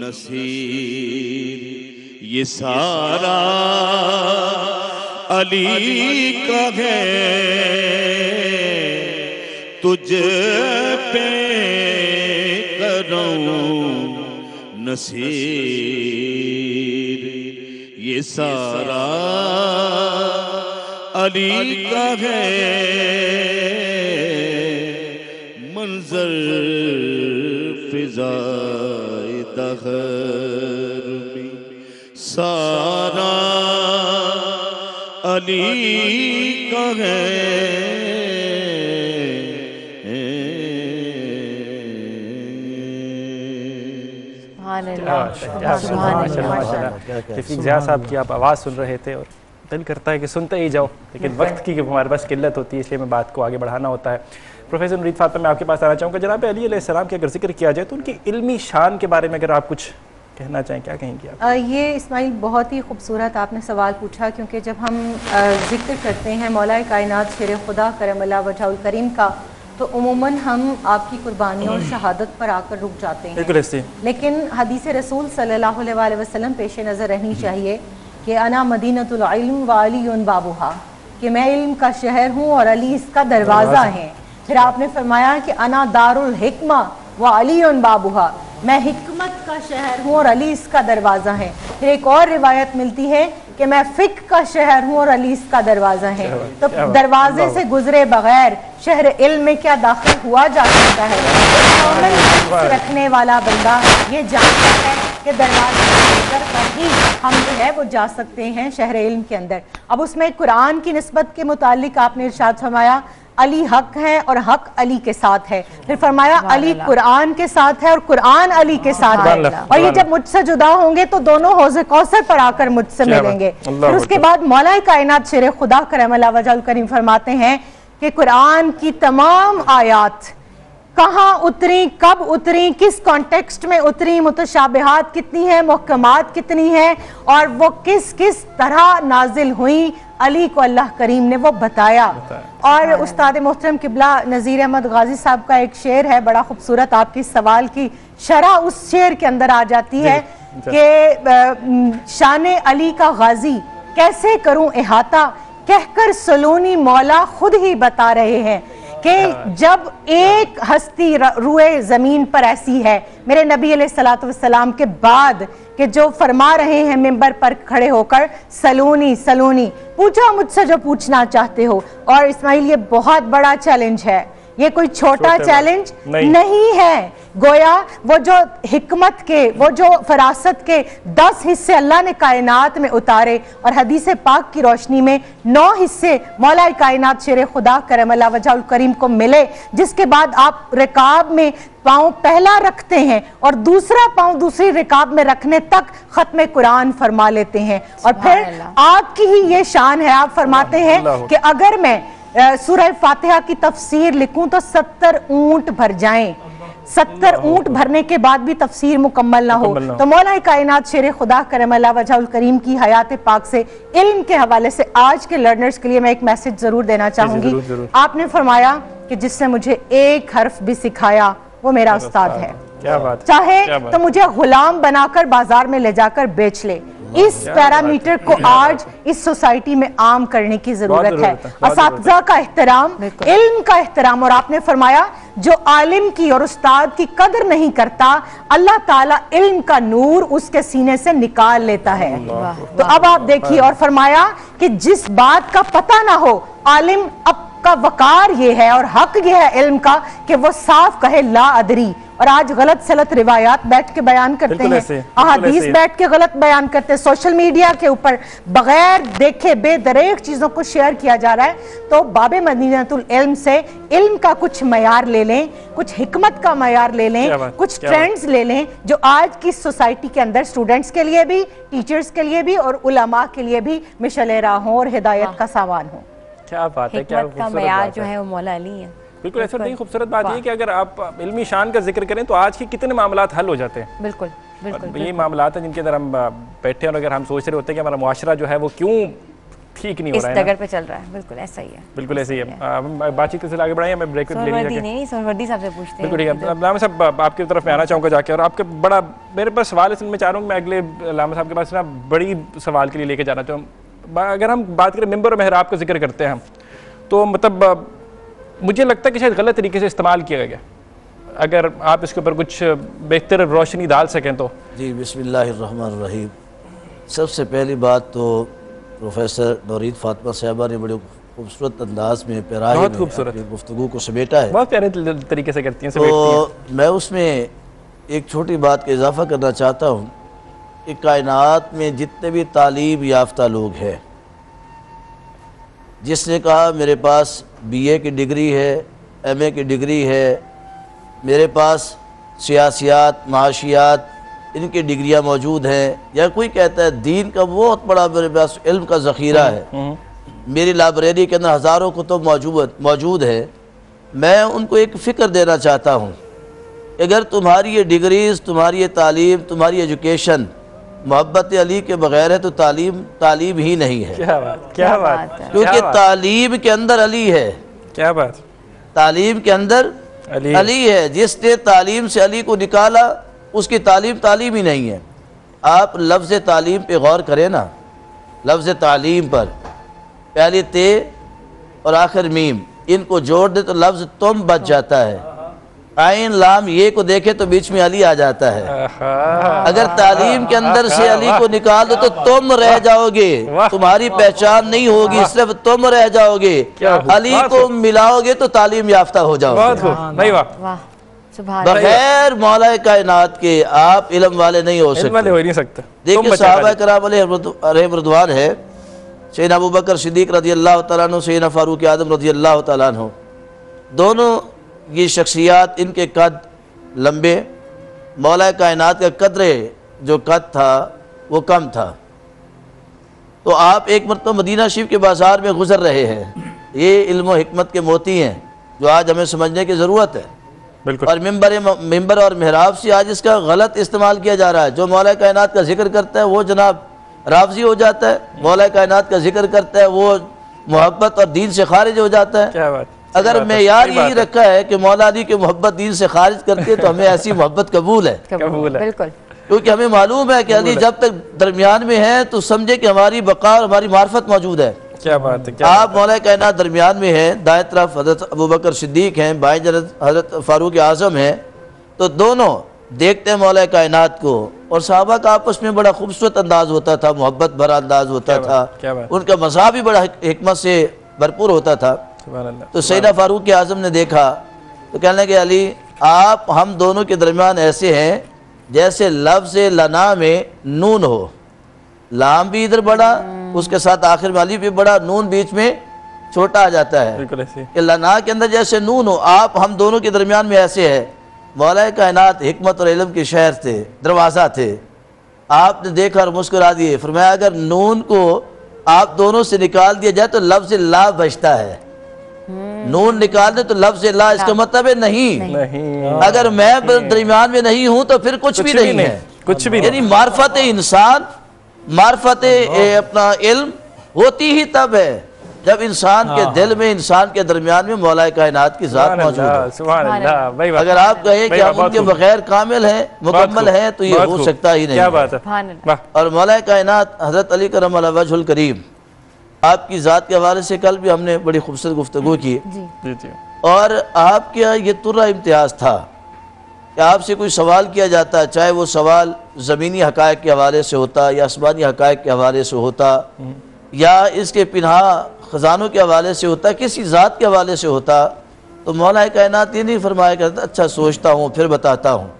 नसीब ये सारा अली का है तुझ पे करम नसीब ये सारा अली का है मंजर फिजाए दहर में सारा अली का है साहब की आप आवाज़ सुन रहे थे और दिल करता है कि सुनते ही जाओ लेकिन वक्त की हमारे पास किल्लत होती है इसलिए मैं बात को आगे बढ़ाना होता है। प्रोफेसर नुरीद फातिमा मैं आपके पास आना चाहूँगा। जनाब अली अलैहिस्सलाम की अगर जिक्र किया जाए तो उनकी इल्मी शान के बारे में अगर आप कुछ कहना चाहें क्या कहेंगे आप? ये इस्माइल बहुत ही खूबसूरत आपने सवाल पूछा क्योंकि जब हम जिक्र करते हैं मौलाए कायनात शेर खुदा करमल्लाह वजहुल करीम का तो उमूमन हम आपकी कुर्बानियों और शहादत पर आकर रुक जाते हैं लेकिन हदीस रसूल सल्लल्लाहु अलैहि वसल्लम पेश नज़र रहनी चाहिए कि अना मदीनतुल इल्म व अली बाबूहा कि मैं इल्म का शहर हूँ और अली इसका दरवाज़ा है। फिर आपने फरमाया कि अना दारुल हिक्मा व अली बाबूहा मैं हिकमत का शहर हूँ और अली इसका दरवाज़ा है। फिर एक और रिवायत मिलती है कि मैं फ़िक़्ह का शहर हूँ और अली इसका दरवाज़ा है। तो दरवाजे से गुजरे बगैर शहर इल्म में क्या दाखिल हुआ जा सकता है। रखने वाला बंदा ये जानता है कि दरवाजे पर ही हम जो है वो जा सकते हैं शहर इल्म के अंदर। अब उसमें कुरान की निस्बत के मुतालिक आपने इरशाद फरमाया अली हक है और हक अली के साथ है। फिर फरमाया अली कुरान के साथ है और कुरान अली के साथ है और ये जब मुझसे जुदा होंगे तो दोनों हौज़े कौसर पर आकर मुझसे मिलेंगे। फिर उसके बाद मौलाए कायनात शेर खुदा करमल्लाह वजहुल करीम फरमाते हैं कि कुरान की तमाम आयात कहाँ उतरी कब उतरी किस कॉन्टेक्स्ट में उतरी मुतशाबिहात कितनी है मुहकमात कितनी है और वो किस किस तरह नाजिल हुई अली को अल्लाह करीम ने वो बताया। और उस्ताद मोहतरम किबला नज़ीर अहमद गाजी साहब का एक शेर है बड़ा खूबसूरत आपकी सवाल की शरह उस शेर के अंदर आ जाती है कि शान अली का गाजी कैसे करूँ इहाता कहकर सलोनी मौला खुद ही बता रहे हैं कि जब एक हस्ती रुए ज़मीन पर ऐसी है मेरे नबी अलैहिस्सलातु वस्सलाम के बाद कि जो फरमा रहे हैं मिंबर पर खड़े होकर सलोनी सलोनी, पूछो मुझसे जो पूछना चाहते हो। और इस्माइल ये बहुत बड़ा चैलेंज है, ये कोई छोटा चैलेंज नहीं है। गोया वो जो हिकमत के, वो जो फरासत के 10 हिस्से अल्लाह ने कायनात में उतारे और हदीस पाक की रोशनी में 9 हिस्से मौला कायनात शेर खुदा करम अल्लाह वजहुल करीम को मिले, जिसके बाद आप रिकाब में पाँव पहला रखते हैं और दूसरा पाँव दूसरी रिकाब में रखने तक खत्म कुरान फरमा लेते हैं। और फिर आपकी ही ये शान है, आप फरमाते हैं कि अगर मैं सूरह फातिहा की तफसीर लिखूं तो 70 ऊंट भर जाएं, 70 ऊंट भरने के बाद भी तफसीर मुकम्मल ना हो। तो मौला कायनात शेर खुदा करम अल्लाह वजहुल करीम की हयात पाक से इल्म के हवाले से आज के लर्नर्स के लिए मैं एक मैसेज जरूर देना चाहूंगी। आपने फरमाया कि जिससे मुझे एक हर्फ भी सिखाया वो मेरा उस्ताद है, क्या बात, चाहे तो मुझे गुलाम बनाकर बाजार में ले जाकर बेच ले। इस पैरामीटर को आज इस सोसाइटी में आम करने की जरूरत है। असातिज़ा का एहतराम, इल्म का एहतराम, और आपने फरमाया जो आलिम की और उस्ताद की कदर नहीं करता अल्लाह ताला इल्म का नूर उसके सीने से निकाल लेता है। तो अब आप देखिए, और फरमाया कि जिस बात का पता ना हो आलिम अब का वकार ये है और हक ये है इल्म का कि वो साफ कहे ला अदरी। और आज गलत सलत रिवायात बैठ के बयान करते हैं, अहादीस बैठ के गलत बयान करते हैं, सोशल मीडिया के ऊपर बगैर देखे बेदरेक चीज़ों को शेयर किया जा रहा है। तो बाबे मदीनातुल इल्म से इल्म का कुछ मयार ले लें, कुछ हिकमत का मयार ले लें, कुछ ट्रेंड्स ले लें जो आज की सोसाइटी के अंदर स्टूडेंट्स के लिए भी, टीचर्स के लिए भी और उलमा के लिए भी मिशले राह हों और हिदायत का सामान हो। क्या बात है, क्या का मयार जो है वो मौला अली है। बिल्कुल ऐसा नहीं, खूबसूरत बात यह है कि अगर आप इल्मी शान का जिक्र करें तो आज के कितने मामलात हल हो जाते हैं। बिल्कुल बिल्कुल ये मामलात हैं जिनके अंदर हम बैठे हैं और अगर हम सोच रहे होते हैं कि हमारा मुआशरा जो है वो क्यों ठीक नहीं हो रहा है, इस दगर पे चल रहा है। बिल्कुल ऐसा ही है, बिल्कुल ऐसा ही है। हम बातचीत से आगे बढ़ाएं, हमें ब्रेक लेने जाएंगे। नहीं सोहरवर्दी साहब से पूछते हैं। बिल्कुल ठीक है, लामा साहब आपकी तरफ मैं आना चाहूँगा जाके, और आपके बड़ा मेरे पास सवाल है, मैं चाह रहा हूँ मैं अगले लामा साहब के पास ना बड़ी सवाल के लिए लेके जाना चाहूँ। अगर हम बात करें मिंबर और मेहराब का जिक्र करते हैं हम, तो मतलब मुझे लगता है कि शायद गलत तरीके से इस्तेमाल किया गया। अगर आप इसके ऊपर कुछ बेहतर रोशनी डाल सकें तो। जी बिस्मिल्लाहिर्रहमानिर्रहीम। सबसे पहली बात तो प्रोफेसर नूरीद फातिमा साहबा ने बड़े खूबसूरत अंदाज में पैराही बहुत खूबसूरत गुफ्तगू को समेटा है, बहुत प्यारे तरीके से करती हैं। तो मैं उसमें एक छोटी बात का इजाफा करना चाहता हूँ कि कायनात में जितने भी तालीम याफ्ता लोग हैं, जिसने कहा मेरे पास बीए की डिग्री है, एमए की डिग्री है, मेरे पास सियासियात माशियात इनकी डिग्रियां मौजूद हैं, या कोई कहता है दीन का बहुत बड़ा मेरे पास इल्म का ज़ख़ीरा है, मेरी लाइब्रेरी के अंदर हज़ारों कुतुब मौजूद है। मैं उनको एक फ़िक्र देना चाहता हूँ, अगर तुम्हारी ये डिग्रीज़, तुम्हारी ये तालीम, तुम्हारी एजुकेशन मोहब्बत अली के बगैर है तो तालीम तालीम ही नहीं है। क्या बात, क्या बात, क्योंकि तालीम के अंदर अली है। क्या बात, तालीम के अंदर अली है। जिसने तालीम से अली को निकाला उसकी तालीम तालीम ही नहीं है। आप लफ्ज़ तालीम पे गौर करें ना, लफ्ज़ तालीम पर पहले ते और आखिर मीम इनको जोड़ दे तो लफ्ज़ तुम बच जाता है। आइन लाम ये को देखे तो बीच में अली आ जाता है। अगर तालीम के अंदर से अली को निकाल दो तो तुम रह जाओगे, तुम्हारी पहचान नहीं होगी, सिर्फ तुम रह जाओगे। अली को मिलाओगे तो तालीम याफ्ता हो जाओगे। बगैर मौला कायनात के आप इल्म वाले नहीं हो सकते। देखिए सहाबा कराम अलैहिम रिदवान है, सैयदना अबू बकर सिद्दीक रजी अल्लाह तआला अन्हु, सैयदना फारूक आज़म रजी अल्लाह तआला अन्हु, दोनों ये शख्सियात, इनके कद लंबे, मौला कायनात का कदरे जो कद था वो कम था। तो आप एक मरतबा मदीना शरीफ के बाज़ार में गुजर रहे हैं, ये इल्म और हिकमत के मोती हैं जो आज हमें समझने की ज़रूरत है। बिल्कुल। और मिंबर और मेहराब से आज इसका गलत इस्तेमाल किया जा रहा है। जो मौला कायनात का जिक्र करता है वो जनाब रावजी हो जाता है, मौला कायनात का जिक्र करता है वो मोहब्बत और दीन से खारिज हो जाता है। क्या बात, अगर मैयार यही रखा है कि मौला अली की मोहब्बत दीन से खारिज करती है तो हमें ऐसी मोहब्बत कबूल है, बिल्कुल, क्योंकि हमें मालूम है कि अली जब तक दरमियान में है तो समझे कि हमारी बका और हमारी मार्फत मौजूद है। क्या बात है, क्या आप मौला कायनात दरमियान में हैं, दाएं तरफ हजरत अबू बकर सिद्दीक हैं, बाएं तरफ हजरत फारूक आजम हैं, तो दोनों देखते हैं मौला कायनात को। और सहाबा का आपस में बड़ा खूबसूरत अंदाज होता था, मोहब्बत भरा अंदाज होता था, उनका मज़ाह भी बड़ा हिकमत से भरपूर होता था। तो सैयदना फारूक आजम ने देखा तो कहने लगे, अली आप हम दोनों के दरमियान ऐसे हैं जैसे लफ्ज़ लना में नून हो, लाम भी इधर बड़ा, उसके साथ आखिर में अली भी बड़ा, नून बीच में छोटा आ जाता है, कि लना के अंदर जैसे नून हो, आप हम दोनों के दरमियान में ऐसे है। मौलाए कायनात हिकमत और इल्म के शहर थे, दरवाज़ा थे। आपने देखा और मुस्कुरा दिए, फरमाया अगर नून को आप दोनों से निकाल दिया जाए तो लफ्ज़ ला बचता है, नून निकाल दे तो लफ्ज़ ला इसका मतलब है नहीं। अगर मैं दरमियान में नहीं हूँ तो फिर कुछ भी नहीं है, कुछ भी। यानी मार्फत इंसान, मार्फत अपना इल्म होती ही तब है जब इंसान के दिल में, इंसान के दरमियान में मौलाए कायनात की जात मौजूद है। अगर आप कहें कि हम उनके बगैर कामिल हैं, मुकम्मल हैं, तो ये हो सकता ही नहीं। और मौलाए कायनात हजरत अली करम वजहुल करीम आपकी ज़ात के हवाले से कल भी हमने बड़ी खूबसूरत गुफ्तगू की और आपके यहाँ ये तुर्रा इम्तियाज़ था कि आपसे कोई सवाल किया जाता, चाहे वो सवाल ज़मीनी हक़ाइक़ के हवाले से होता या आसमानी हक़ाइक़ के हवाले से होता या इसके पिन्हा ख़जानों के हवाले से होता, किसी ज़ात के हवाले से होता, तो मौला कायनात ये नहीं फरमाया करता अच्छा सोचता हूँ फिर बताता हूँ,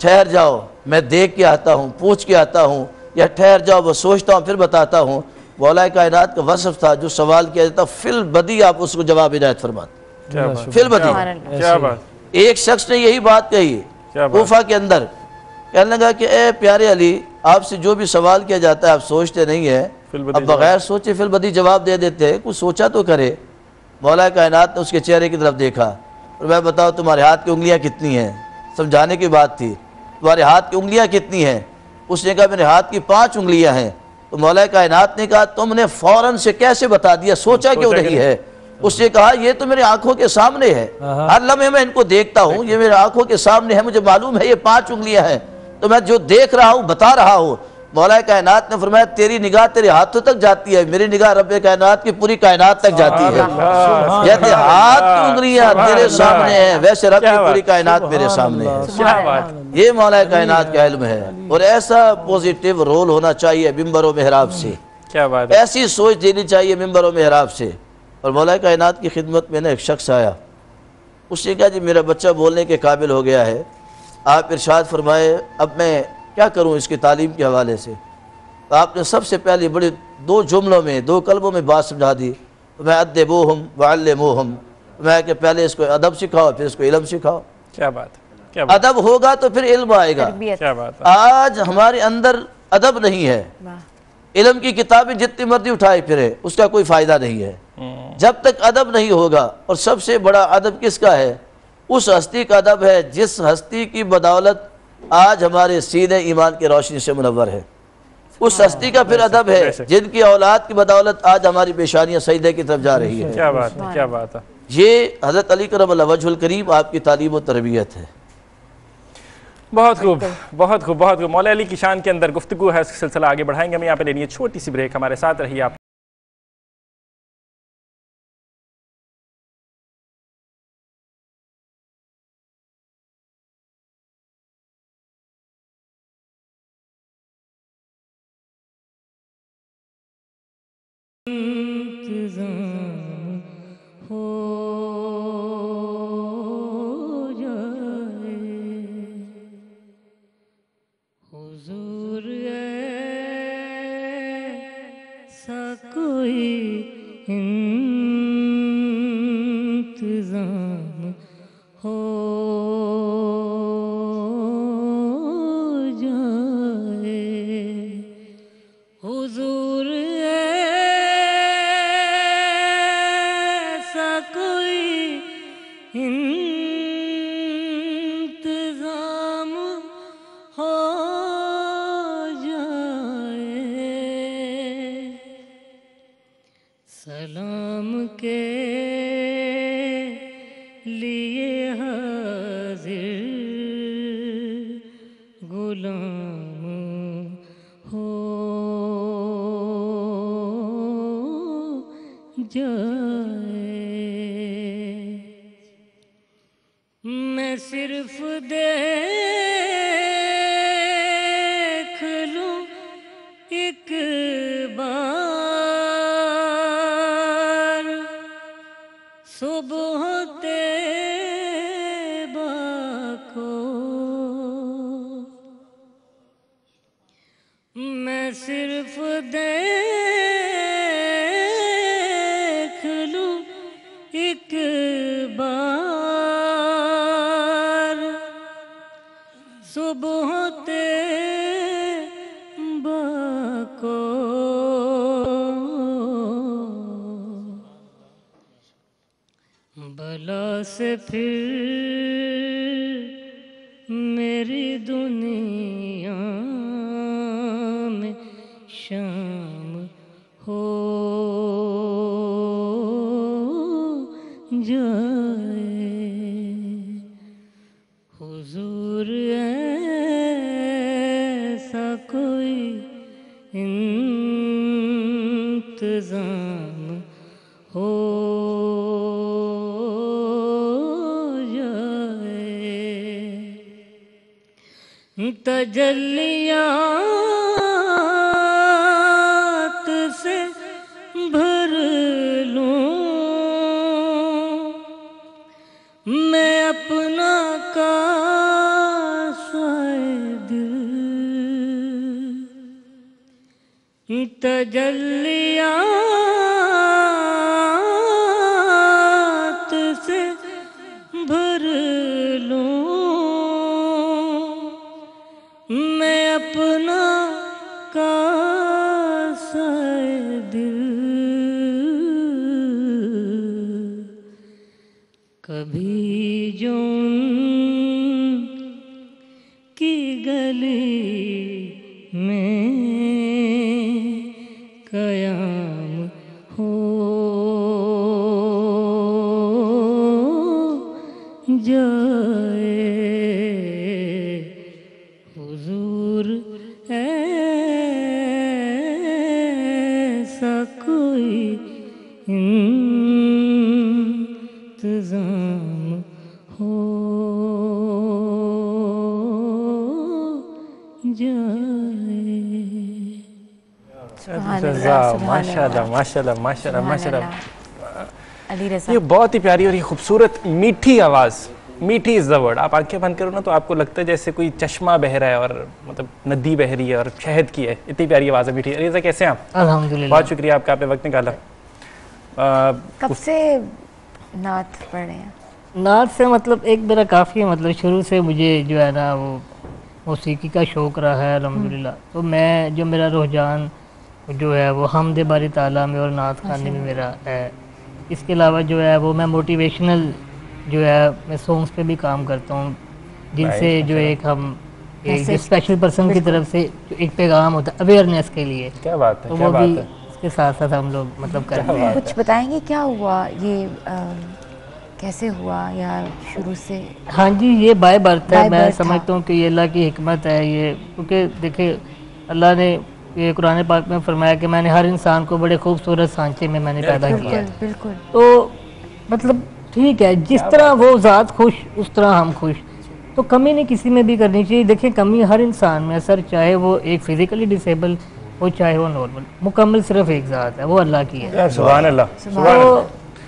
ठहर जाओ मैं देख के आता हूँ, पूछ के आता हूँ, या ठहर जाओ वह सोचता हूँ फिर बताता हूँ। मौला कायनात का वसफ़ था, जो सवाल किया जाता फिल बदी आप उसको जवाब इनायत फरमाते, फिल बदी। एक शख्स ने यही बात कही कोफा के अंदर, कहने लगा कि ए प्यारे अली आपसे जो भी सवाल किया जाता है आप सोचते नहीं है, अब बगैर सोचे फिल बदी जवाब दे देते हैं, कुछ सोचा तो करे। मौला कायनात ने उसके चेहरे की तरफ देखा और मैं बताओ तुम्हारे हाथ की उंगलियाँ कितनी हैं, समझाने की बात थी, तुम्हारे हाथ की उंगलियाँ कितनी हैं। उसने कहा मेरे हाथ की 5 उंगलियाँ हैं। तो मौला कायनात ने कहा तुमने फ़ौरन से कैसे बता दिया, सोचा क्यों नहीं है। उसने कहा ये तो मेरे आंखों के सामने है, हर लम्हे मैं इनको देखता हूँ, ये मेरे आंखों के सामने है, मुझे मालूम है ये 5 उंगलियाँ हैं, तो मैं जो देख रहा हूँ बता रहा हूँ। मौला कायनात ने फरमाया तेरी निगाह तेरे हाथों तक जाती है, मेरी निगाह रब्बे कायनात की पूरी कायनात तक जाती है। जैसे हाथ की उंगलियाँ तेरे सामने हैं वैसे रब की पूरी कायनात मेरे सामने है। ये मौला कायनात का इल्म है और ऐसा पॉजिटिव रोल होना चाहिए मिंबर व मेहराब से, क्या बात है, ऐसी सोच देनी चाहिए मिंबर व मेहराब से। और मौला कायनात की खिदमत में ना एक शख्स आया, उसने कहा जी मेरा बच्चा बोलने के काबिल हो गया है, आप इरशाद फरमाए अब मैं क्या करूँ इसकी तालीम के हवाले से। तो आपने सबसे पहले बड़े 2 जुमलों में, 2 कलमों में बात समझा दी। तो मैं अदबोहम वाल्लिमोहम, मैं कि पहले इसको अदब सिखाओ फिर इसको इल्म सिखाओ। क्या बात है, क्या बात। अदब होगा तो फिर इल्म आएगा, क्या बात है। आज हमारे अंदर अदब नहीं है, इल्म की किताबें जितनी मर्जी उठाए फिरे उसका कोई फ़ायदा नहीं है जब तक अदब नहीं होगा। और सबसे बड़ा अदब किसका है, उस हस्ती का अदब है जिस हस्ती की बदौलत आज हमारे सीने ईमान की रोशनी से मुनव्वर है। उस हस्ती का फिर अदब है जिनकी औलाद की बदौलत आज हमारी पेशानियाँ सजदे की तरफ जा रही है। क्या बात है, क्या बात है। ये हज़रत अली करम वजहुल करीम आपकी तालीम और तरबियत है। बहुत खूब, बहुत खूब, बहुत खूब। मौला अली की शान के अंदर गुफ्तगू है, उसका सिलसिला आगे बढ़ाएंगे। हम यहाँ पे लेनी छोटी सी ब्रेक, हमारे साथ रहिए आप। गुलाम हो सिर्फ देख लूं एक बार सुबह तेबा को, मैं सिर्फ देख लूं एक बार सुबह तेबा को, बला से फिर मेरी दुनिया में शाम हो जाए। हुजूर ऐसा कोई इंतजाम हो जाए, तजल्लियात से भर लूं मैं अपना तजल्लियात से भर लूं मैं अपना कासा दिल। कभी जो की गली में कयाम हो जाए, हुजूर ऐसा कोई इंतजाम हो जाए। माशाल्लाह माशाल्लाह माशाल्लाह माशाल्लाह, ये बहुत ही प्यारी और ये खूबसूरत मीठी आवाज़, मीठी इज़ द वर्ड। आप आंखें बंद करो ना तो आपको लगता है जैसे कोई चश्मा बह रहा है और मतलब नदी बह रही है और शहद की है, इतनी प्यारी आवाज़ है मीठी। अलीज़ा कैसे हैं आप? अल्हम्दुलिल्लाह, बहुत शुक्रिया आपका, आपने वक्त निकाला। कब से नात पढ़े हैं? नात से मतलब एक मेरा काफ़ी है, मतलब शुरू से मुझे जो है ना वो मौसीकी का शौक़ रहा है अल्हम्दुलिल्लाह। तो मैं जो मेरा रुझान जो है वो हमद बारी ताला में और नात खाने में मेरा है। इसके अलावा जो है वो मैं मोटिवेशनल जो है मैं सॉन्ग्स पे भी काम करता हूँ, जिनसे जो एक हम एक स्पेशल पर्सन की तरफ से जो एक पैगाम होता है अवेयरनेस के लिए। क्या बात है, तो क्या वो बात भी है। इसके साथ साथ हम लोग मतलब कर रहे हैं। कुछ बताएंगे क्या हुआ ये कैसे हुआ या शुरू से? हाँ जी, ये बाय बर्थ है। मैं समझता हूँ कि ये अल्लाह की हिकमत है, ये क्योंकि देखे अल्लाह ने ये कुरान पाक में फरमाया कि मैंने हर इंसान को बड़े खूबसूरत सांचे में मैंने पैदा किया। बिल्कुल। तो मतलब ठीक है, जिस तरह वो ज़ात खुश उस तरह हम खुश, तो कमी नहीं किसी में भी करनी चाहिए। देखिए कमी हर इंसान में असर, चाहे वो एक फिजिकली डिसेबल हो चाहे वो नॉर्मल, मुकम्मल सिर्फ एक ज़ात है, वो अल्लाह की है। सुभान अल्लाह,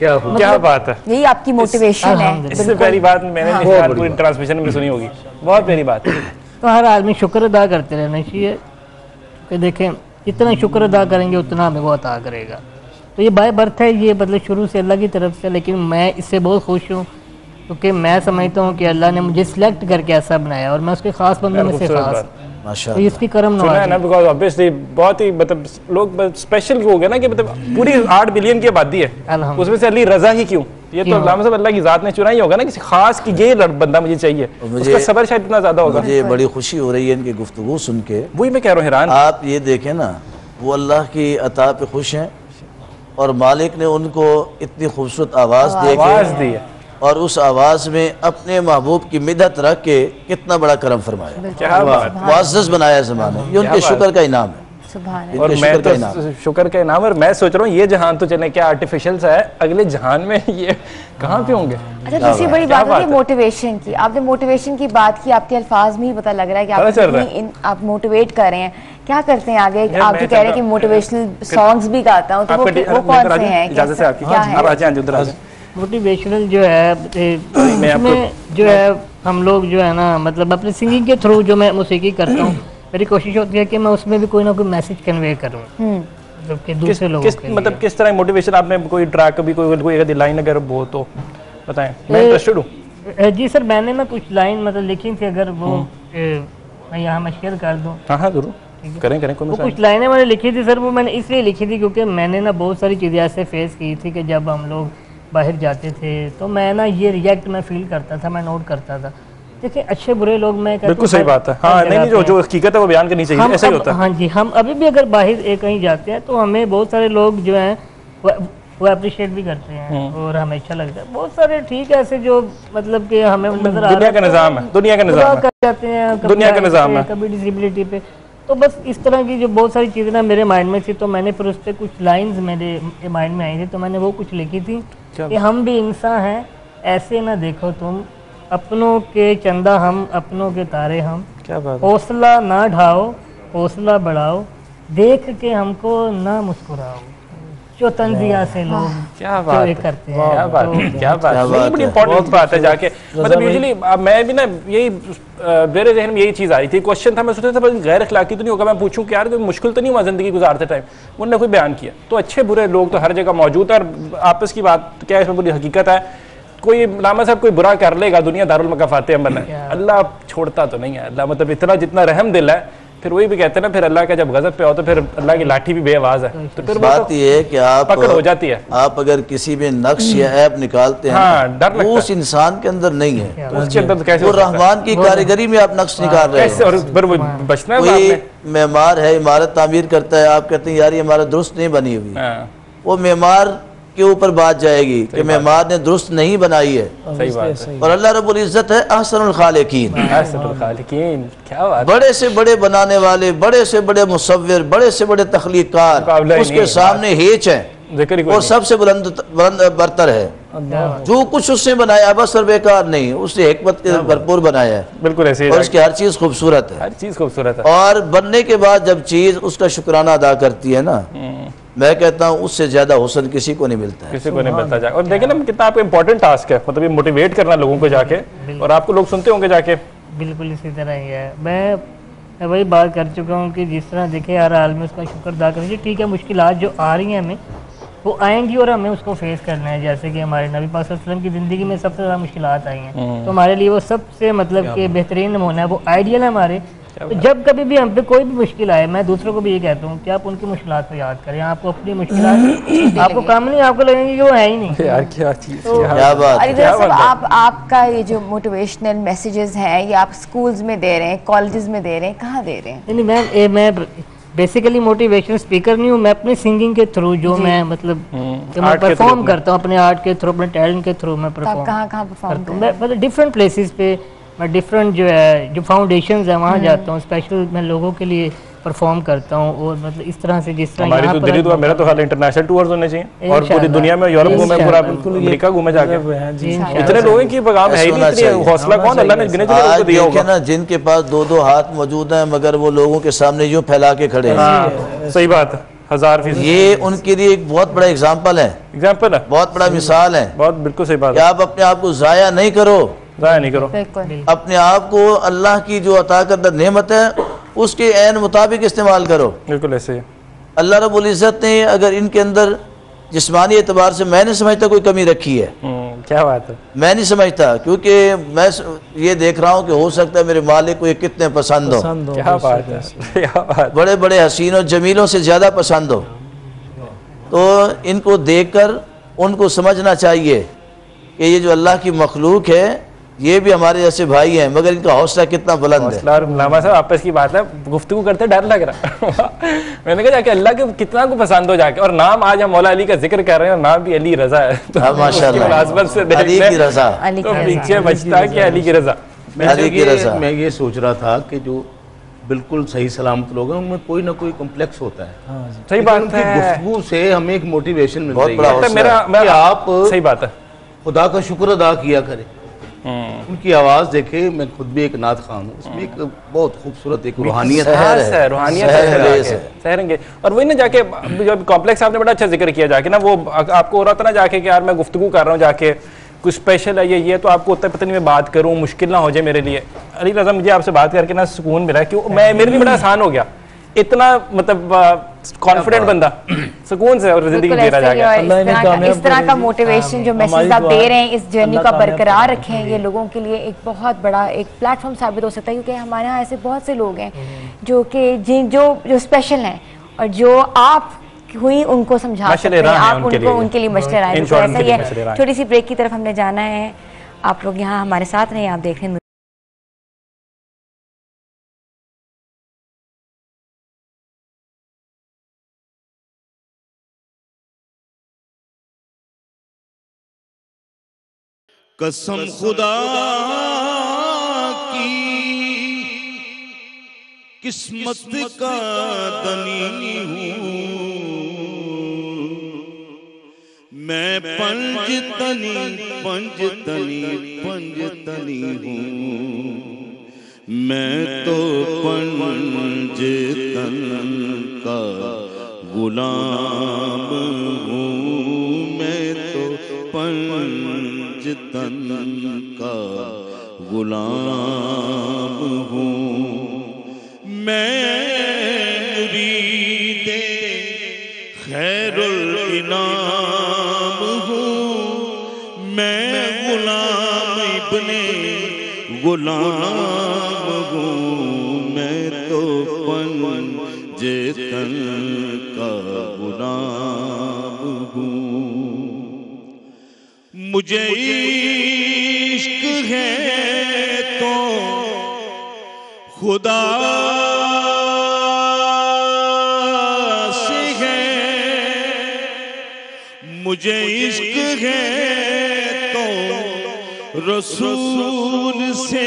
क्या क्या बात है, यही आपकी मोटिवेशन है। इससे पहली बात मैंने ट्रांसमिशन में सुनी होगी, बहुत प्यारी बात। तो हर आदमी शुक्र अदा करते रहना चाहिए कि देखें जितना शुक्र अदा करेंगे उतना हमें वो अता करेगा। तो ये बाय बर्थ है, ये मतलब शुरू से अल्लाह की तरफ से, लेकिन मैं इससे बहुत खुश हूँ क्योंकि मैं समझता हूँ कि अल्लाह ने मुझे सिलेक्ट करके ऐसा बनाया और मैं उसके खास बंदों में से खास, तो इसकी करम नवाज़ी है। बिकॉज़ ऑब्वियसली बहुत ही मतलब लोग स्पेशल हो गए ना कि मतलब पूरी 8 बिलियन की आबादी है, उसमें से अली रजा ही क्यों? ये तो अल्लाह की ज़ात ने चुना ही होगा ना किसी खास की, ये बंदा मुझे चाहिए, उसका सबर शायद इतना ज़्यादा होगा। मुझे बड़ी खुशी हो रही है इनकी गुफ्तगू सुन के, वही मैं कह रहा हूँ हैरान। आप ये देखें ना, वो अल्लाह की अता पे खुश हैं और मालिक ने उनको इतनी खूबसूरत आवाज़ दी है और उस आवाज़ में अपने महबूब की मिदत रख के कितना बड़ा करम फरमाया, मुअज़्ज़ज़ बनाया ज़माने, ये उनके शुक्र का इनाम है। सुभान और मैं तो शुक्र का इनाम। और मैं सोच रहा हूँ ये जहान तो चले क्या आर्टिफिशियल सा है, अगले जहान में ये कहाँ पे होंगे। अच्छा दूसरी बड़ी बात है मोटिवेशन की, आपने मोटिवेशन की बात की, आपके अल्फाज में ही पता लग रहा है कि आप मोटिवेट कर रहे हैं, क्या करते हैं आगे। आप भी कह रहे हैं कि मोटिवेशनल सॉन्ग्स भी गाता हूँ, तो वो कौन से हैं, इजाजत है आपकी? मोटिवेशनल जो है जो है हम लोग जो है ना मतलब अपने सिंगिंग के थ्रू जो मैं मौसीकी करता हूँ, मेरी कोशिश होती है कि मैं उसमें भी कोई ना कोई मैसेज कन्वे करूँ मतलब दूसरे लोगों के। मतलब किस तरह मोटिवेशन, आपने कोई ट्रैक भी कोई लाइन अगर हो तो बताएं, मैं इंटरेस्टेड हूँ। जी सर मैंने ना कुछ लाइन मतलब लिखी थी, अगर वो मैं यहाँ मैं शेयर कर दूँ। हाँ जरूर करें करें। वो कुछ लाइनें मैंने लिखी थी सर, वो मैंने इसलिए लिखी थी क्योंकि मैंने ना बहुत सारी चीज़ें ऐसे फेस की थी कि जब हम लोग बाहर जाते थे तो मैं ना ये रिएक्ट मैं फील करता था, मैं नोट करता था। देखिए अच्छे बुरे लोग मैं बिल्कुल सही बात है। हाँ, नहीं, जो जो हकीकत है वो बयान करनी चाहिए, ऐसा ही होता है। हाँ जी, हम अभी भी अगर बाहर कहीं जाते हैं तो हमें बहुत सारे लोग जो हैं वो अप्रिशिएट भी करते हैं और हमें अच्छा लगता है। बहुत सारे ठीक है ऐसे जो मतलब कि हमें नजर आ रहा है दुनिया का निज़ाम है, दुनिया का निज़ाम कर जाते हैं, दुनिया का निज़ाम है, कभी डिसेबिलिटी पे। तो बस इस तरह की जो बहुत सारी चीज़ें ना मेरे माइंड में थी, तो मैंने फिर उस पर कुछ लाइंस मेरे माइंड में आई थी, तो मैंने वो कुछ लिखी थी कि हम भी इंसान हैं, ऐसे ना देखो तुम अपनों के चंदा हम अपनों के तारे हम, हौसला ना ढाओ हौसला बढ़ाओ, देख के हमको ना मुस्कुराओ, जो तंजिया से लोग क्या बात करते हैं। क्या बात है, क्या बात है, बड़ी इंपॉर्टेंट बात है। जाके मतलब यूजुअली मैं भी ना यही मेरे जहन में यही चीज़ आ रही थी, क्वेश्चन था, मैं सोचता था गैर अखलाकी तो नहीं होगा, मैं पूछूं कि यार कोई मुश्किल तो नहीं हुआ ज़िंदगी गुजारते टाइम, उनने कोई बयान किया। तो अच्छे बुरे लोग तो हर जगह मौजूद है और आपस की बात क्या है, इसमें पूरी हकीकत है। कोई नामा साहब कोई बुरा कर लेगा, दुनिया दारुल मकाफात अमल है, अल्लाह छोड़ता तो नहीं है। अल्लाह मतलब इतना जितना रहम दिल है, फिर वही भी कहते हैं ना, फिर अल्लाह का जब गजब पे हो तो फिर अल्लाह की लाठी भी बेआवाज है। तो फिर बात ये है कि आप पकड़ हो जाती है, आप अगर किसी में नक्श या ऐप निकालते हैं, हाँ, डर लगता है। उस इंसान के अंदर नहीं है, उसके अंदर कैसे, वो रहमान की कारीगरी में आप नक्श निकाल रहे हैं, और पर वो बचना है। कोई मेमार है, इमारत तामीर करता है, आप कहते हैं यार ये इमारत दुरुस्त नहीं बनी हुई, वो मेमार के ऊपर बात जाएगी कि मेहमान ने दुरुस्त नहीं बनाई है। सही बात है। और अल्लाह रब्बुल इज्जत है अहसनुल खालिकीन, अहसनुल खालिकीन, क्या बात है। बड़े से बड़े बनाने वाले, बड़े से बड़े मुसव्विर, बड़े से बड़े तख्लीकार, उसके सामने हेच है और सबसे बुलंद बरतर है। जो कुछ उसने बनाया बस और बेकार नहीं, उसने हिकमत के भरपूर बनाया है, बिल्कुल ऐसे, और उसकी हर चीज़ खूबसूरत है, हर चीज़ खूबसूरत है। और बनने के बाद जब चीज़ उसका शुक्राना अदा करती है ना, मैं कहता हूँ उससे ज्यादा हुस्न किसी को नहीं मिलता है, किसी को नहीं मिलता। जाके और देखें ना कितना आपका इंपॉर्टेंट टास्क है, मतलब ये मोटिवेट करना लोगों को जाके, और आपको लोग सुनते होंगे जाके। बिल्कुल इसी तरह ही है, मैं वही बात कर चुका हूँ कि जिस तरह देखे हर हाल में उसका शुक्र अदा करें। ठीक है, मुश्किलात जो आ रही हैं हमें वो आएंगी और हमें उसको फेस करना है। जैसे कि हमारे नबी पाक सल्लल्लाहु अलैहि वसल्लम की ज़िंदगी में सबसे ज़्यादा मुश्किलात आई हैं, तो हमारे लिए वो सबसे मतलब कि बेहतरीन नमूना है, वो आइडियल है हमारे। तो जब कभी भी हम पे कोई भी मुश्किल आए, मैं दूसरों को भी ये कहता हूँ कि आप उनकी मुश्किलात को याद करें, आपको अपनी मुश्किलात आपको काम नहीं, आपको लगेंगे कि वो है ही नहीं। यार क्या चीज़, क्या बात है। सर आपका ये जो मोटिवेशनल मैसेजेस हैं ये आप स्कूल्स में दे रहे हैं, कॉलेजेस में दे रहे हैं, कहाँ दे रहे हैं? नहीं मैम, मैं बेसिकली मोटिवेशनल स्पीकर नहीं हूँ, मैं अपने सिंगिंग के थ्रू जो मैं मतलब परफॉर्म करता हूँ, अपने आर्ट के थ्रू, अपने टैलेंट के थ्रू मैं परफॉर्म करता हूँ। डिफरेंट प्लेसेस पे मैं डिफरेंट जो है जो फाउंडेशंस है वहाँ जाता हूँ, स्पेशल मैं लोगों के लिए परफॉर्म करता हूँ। और मतलब इस तरह से जिस तरह हमारी तो दिल्ली तो मेरा तो हाल इंटरनेशनल टूर्स होने चाहिए, और पूरी दुनिया में यूरोप घूमे, पूरा अमेरिका घूमे जाके, इतने लोगों की बगाम है ही नहीं, हौसला कौन अल्लाह ने गिने चुने दिया होगा ना, जिनके पास दो दो हाथ मौजूद हैं मगर वो लोगों के सामने यूँ फैला के खड़े हैं। सही बात है, 1000%। ये उनके लिए एक बहुत बड़ा एग्जाम्पल है, बहुत बड़ा मिसाल है, बहुत बिल्कुल सही बात है। आप अपने आप को ज़ाया नहीं करो, ज़ाया नहीं करो अपने आप को, अल्लाह की जो अता करदा नेमत है उसके ऐन मुताबिक इस्तेमाल करो। बिल्कुल ऐसे ही अल्लाह रब्बुल इज़्ज़त ने अगर इनके अंदर जिस्मानी एतबार से मैं नहीं समझता कोई कमी रखी है। क्या बात है, मैं नहीं समझता, क्योंकि मैं ये देख रहा हूँ कि हो सकता है मेरे मालिक को ये कितने पसंद हो। क्या बात है, बड़े बड़े हसीन और जमीलों से ज़्यादा पसंद हो। तो इनको देख कर उनको समझना चाहिए कि ये जो अल्लाह की मखलूक है ये भी हमारे जैसे भाई हैं, मगर इनका हौसला कितना बुलंद है। नामा साहब आपस की बात है, गुफ्तगू करते डर लग रहा मैंने कहा जाके अल्लाह के कितना को पसंद हो जाके, और नाम आज हम मौला अली का जिक्र कर रहे हैं, नाम भी अली रजा है, तो मुनासबत से अली की रजा, तो पीछे बचता है कि अली की रजा। मैं ये सोच रहा था कि जो बिल्कुल सही सलामत लोग हैं, उनमें कोई ना कोई कॉम्प्लेक्स होता है। हाँ जी, सही बात है। गुफ्तगू से हमें एक मोटिवेशन मिल रही है। मेरा आप सही बात है, खुदा का शुक्र अदा किया करें। उनकी आवाज़ देखे, मैं खुद भी एक नात खान हूँ, उसमें एक बहुत खूबसूरत एक रूहानियत है, सहरेंगे। और वही ना जाके जब कॉम्प्लेक्स आपने बड़ा अच्छा जिक्र किया, जाके ना वो आपको हो रहा था ना जाके कि यार मैं गुफ्तगू कर रहा हूँ, जाके कुछ स्पेशल है ये तो आपको उतना पता नहीं मैं बात करूँ मुश्किल ना हो जाए मेरे लिए। अली रज़ा, मुझे आपसे बात करके ना सुकून मिला, क्यों मैं मेरे लिए बड़ा आसान हो गया, इतना मतलब कॉन्फिडेंट बंदा सुकून से और जिंदगी में जाएगा। इस तरह का मोटिवेशन जो मैसेज आप दे रहे हैं, इस जर्नी का बरकरार रखें, ये लोगों के लिए एक बहुत बड़ा एक प्लेटफॉर्म साबित हो सकता है, क्योंकि हमारे यहाँ ऐसे बहुत से लोग हैं जो कि जो स्पेशल हैं और जो आप हुई उनको समझा सकते हैं, आप उनको उनके लिए मशवरे आए। ऐसा ही है, छोटी सी ब्रेक की तरफ हमने जाना है, आप लोग यहाँ हमारे साथ रहे, आप देख रहे हैं। कसम खुदा की किस्मत का धनी हूँ मैं, पंजतनी हूँ मैं, तो पंजतन का गुलाम हूँ मैं, तो पंजतन का गुलाम हूँ मैं, मुरीदे खैरुल इनाम हूँ मैं, गुलाम इब्ने गुलाम हूँ मैं, तो पंजतन का गुलाम हूँ। मुझे इश्क है तो खुदा से है, मुझे इश्क है तो रसूल से,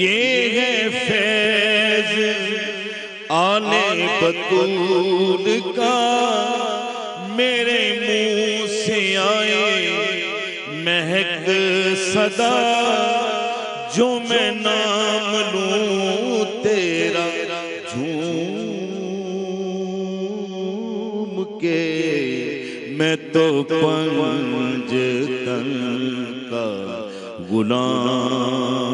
ये है फैज आले बतूल का, मेरे मुँह से आए महक सदा, जो मैं नाम लूं तेरा झूम के, मैं तो पंजतन का गुलाम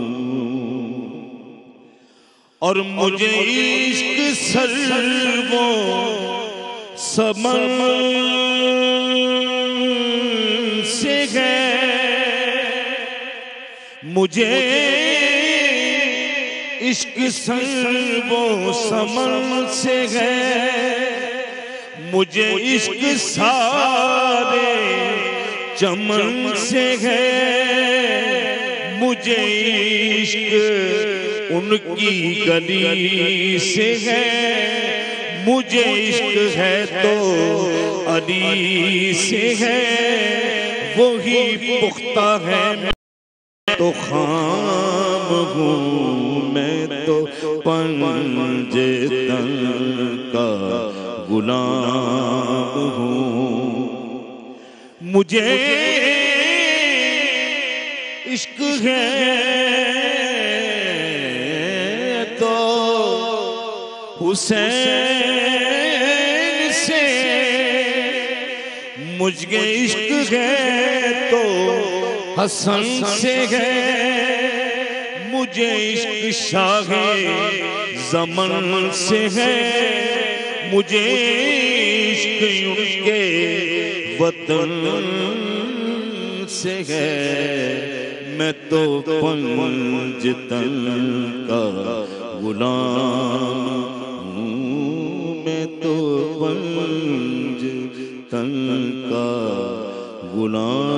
हूँ। और मुझे इश्क सर्वो समन से है, मुझे इश्क सर्वो समन से है, मुझे इश्क सारे चमन से है, मुझे इश्क उनकी गली से है, मुझे इश्क है तो अली से है, वही पुख्ता है तो खाम हूँ मैं, तो पंजतन का गुलाम हूँ। मुझे इश्क है तो हुसैन से, मुझे इश्क है तो हसन से है, मुझे इश्क शाहे ज़मन से है, मुझे इश्क उनके वतन से है, मैं तो पंजतन का गुलाम हूँ मैं, तो पंजतन का गुलाम।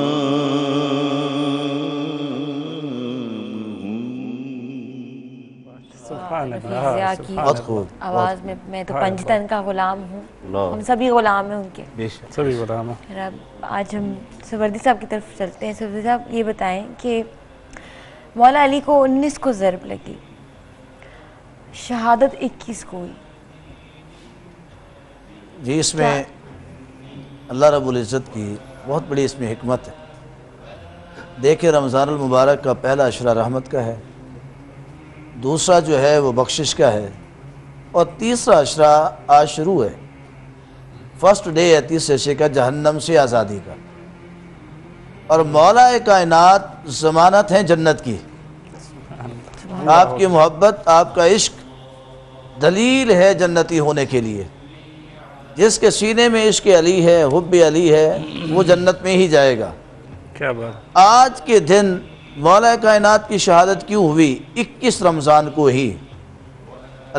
आवाज में मैं तो पंजतन का गुलाम हूँ, हम सभी गुलाम हैं उनके, सभी गुलाम हैं। आज हम सोहरावर्दी साहब की तरफ चलते हैं। सोहरावर्दी साहब, ये बताएं कि मौला अली को 19 को ज़रब लगी, शहादत 21 को हुई जी। इसमें अल्लाह रब्बुल इज़्ज़त की बहुत बड़ी इसमें हिकमत है। देखिए रमज़ान मुबारक का पहला अशरा रहमत का है, दूसरा जो है वो बख्शिश का है, और तीसरा अशरा आज शुरू है, फर्स्ट डे है तीसरे अशरे का, जहन्नम से आज़ादी का। और मौलाए कायनात ज़मानत है जन्नत की। आपकी मोहब्बत, आपका इश्क दलील है जन्नती होने के लिए। जिसके सीने में इश्क अली है, हुब्ब अली है, वो जन्नत में ही जाएगा। क्या बात! आज के दिन मौलाए कायनात की शहादत क्यों हुई 21 रमज़ान को ही?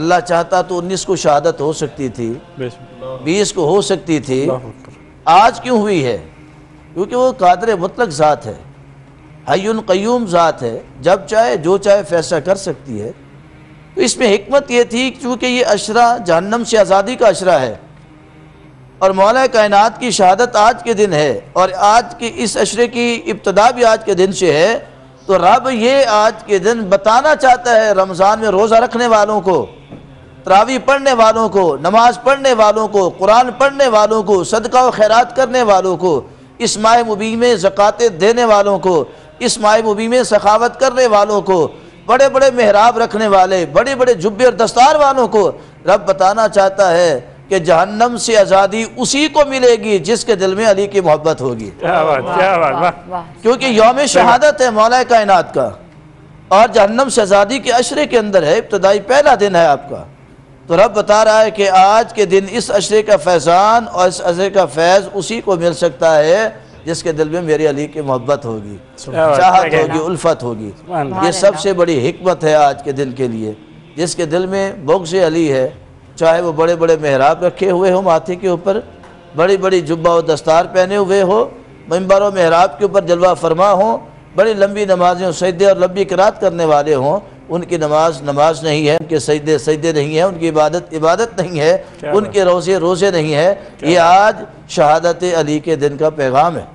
अल्लाह चाहता तो 19 को शहादत हो सकती थी, 20 को हो सकती थी, आज क्यों हुई है? क्योंकि वो कादर मुतलक ज़ात है, हय्युन क़य्यूम ज़ात है, जब चाहे जो चाहे फैसला कर सकती है। तो इसमें हिकमत ये थी क्योंकि ये अशरा जहन्नम से आज़ादी का अशरा है और मौलाए कायनात की शहादत आज के दिन है, और आज के इस अशरे की इब्तदा भी आज के दिन से है। तो रब ये आज के दिन बताना चाहता है रमज़ान में रोज़ा रखने वालों को, तरावी पढ़ने वालों को, नमाज पढ़ने वालों को, कुरान पढ़ने वालों को, सदका व खैरात करने वालों को, इस माह मुबीन में ज़कात देने वालों को, इस माह मुबीन में सखावत करने वालों को, बड़े बड़े मेहराब रखने वाले, बड़े बड़े जुब्बे और दस्तार वालों को रब बताना चाहता है कि जहन्नम से आज़ादी उसी को मिलेगी जिसके दिल में अली की मोहब्बत होगी। क्योंकि यौम शहादत है मौला कायनात का और जहन्नम से आज़ादी के अशरे के अंदर है, इब्तदाई पहला दिन है आपका। तो रब बता रहा है कि आज के दिन इस अशरे का फैज़ान और इस अशरे का फैज़ उसी को मिल सकता है जिसके दिल में मेरे अली की मोहब्बत होगी, चाहत होगी, उल्फत होगी। ये सबसे बड़ी हिकमत है आज के दिन के लिए। जिसके दिल में बुग़्ज़ अली है, चाहे वो बड़े बड़े मेहराब रखे हुए हो माथे के ऊपर, बड़ी बड़ी जुब्बा और दस्तार पहने हुए हो, मंबर और मेहराब के ऊपर जलवा फरमा हो, बड़ी लंबी नमाजें सजदे और लंबी क़िराअत करने वाले हों, उनकी नमाज नमाज नहीं है, उनके सजदे सजदे नहीं है, उनकी इबादत इबादत नहीं है, उनके रोज़े रोज़े नहीं है। ये आज शहादत अली के दिन का पैगाम है।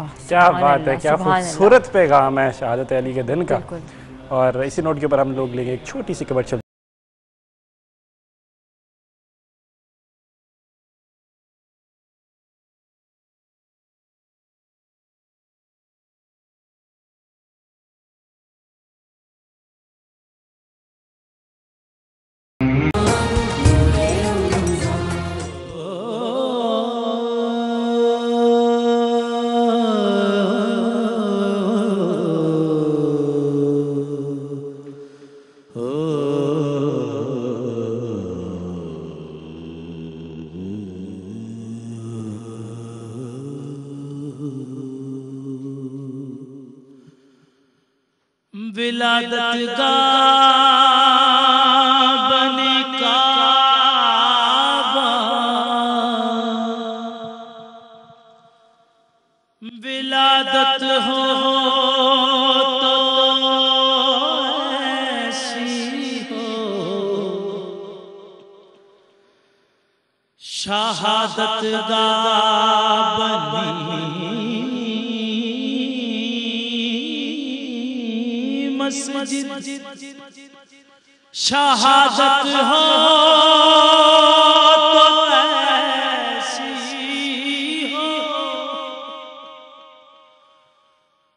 क्या बात है, क्या खूबसूरत पैगाम है शहादत अली के दिन का। और इसी नोट के ऊपर हम लोग लेंगे एक छोटी सी कमर्शियल। विलादत का बने काबा, विलादत हो तो ऐसी हो, शहादत का बनी शहादत हो तो ऐसी हो,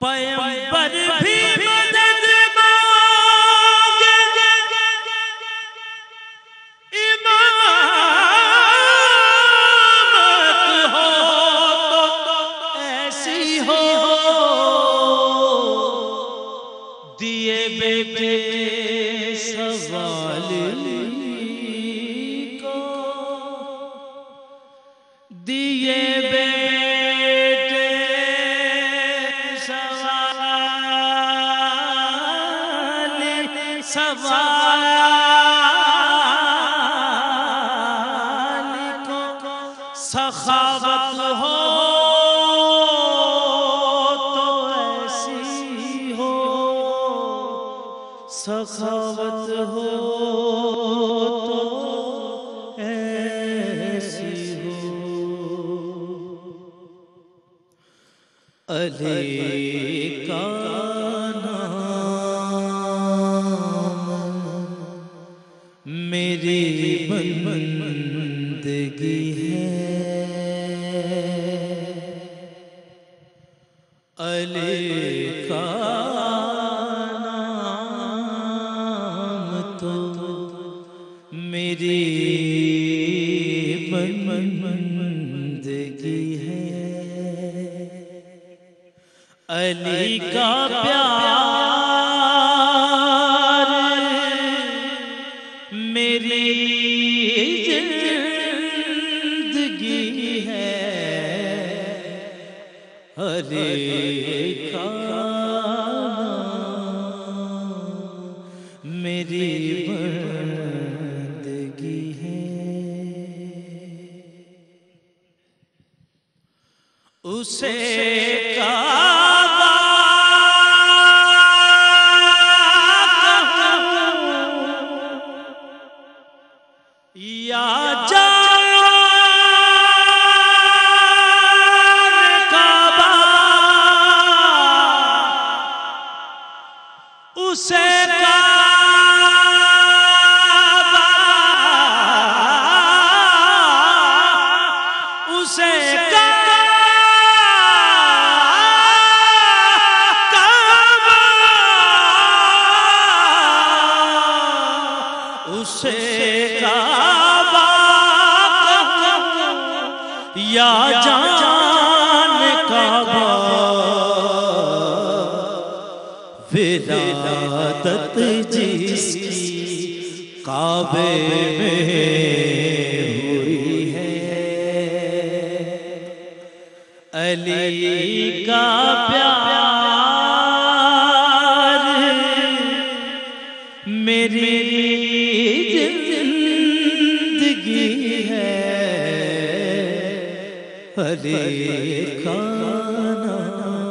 पैगंबर भी मदद मांगे, इमामत हो तो ऐसी हो, दिए बेटे सवाल को, दिए बेटे सवाल सवाल को, सखावत हो सखावत हो तो ऐसी हो, अली का नाम अली का नाम तो मेरी बंदगी है, अली का प्यार मेरी जिंदगी है। हरे उसे काबा कहूं या जाने काबा, उसे काबा, उसे काबा या जान काबा विरादत जिसकी काबे में हुई है। अली का प्यार मेरी जिंदगी है। अली का नाम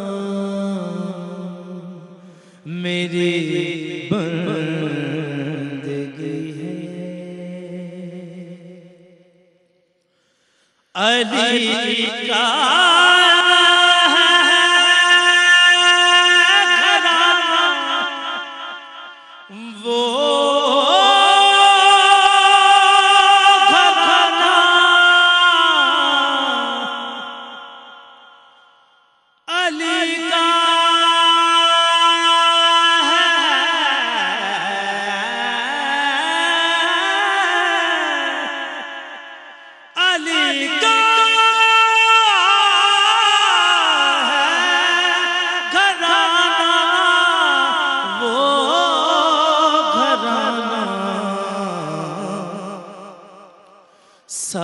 मेरी बंदगी है। अली का घराना वो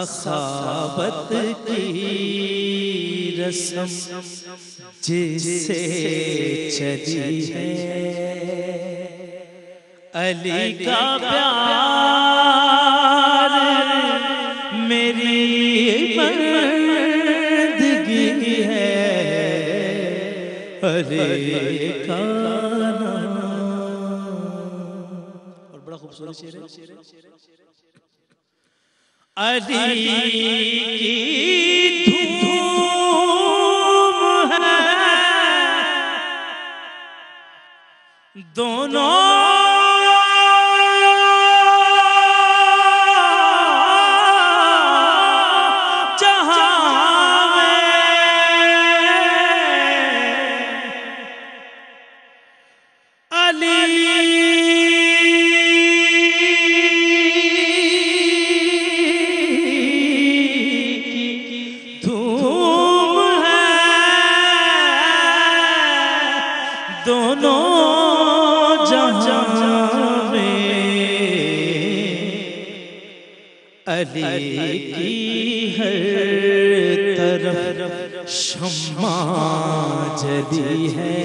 सखावत की रस्म जिसे चली है। अली का प्यार मेरी बंदगी है। अली का नाम, और बड़ा खूबसूरत शेर है। अली की धूम है दोनों जहां में, अली दोनों जहां में। अली की हर तरफ शम्मा जली है।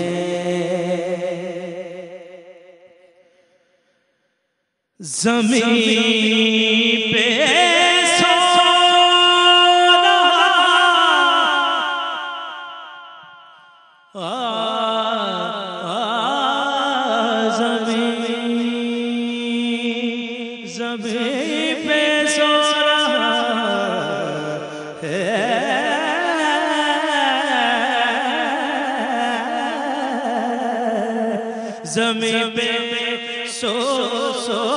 ज़मीन पे सो रहा ज़मीन पे सो रहा, ज़मीन पे सो रहा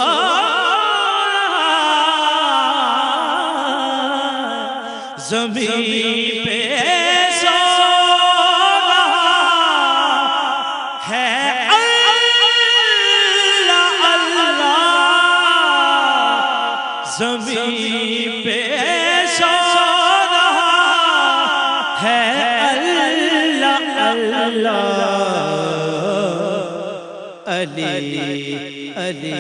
अल्लाह अल्लाह अली अली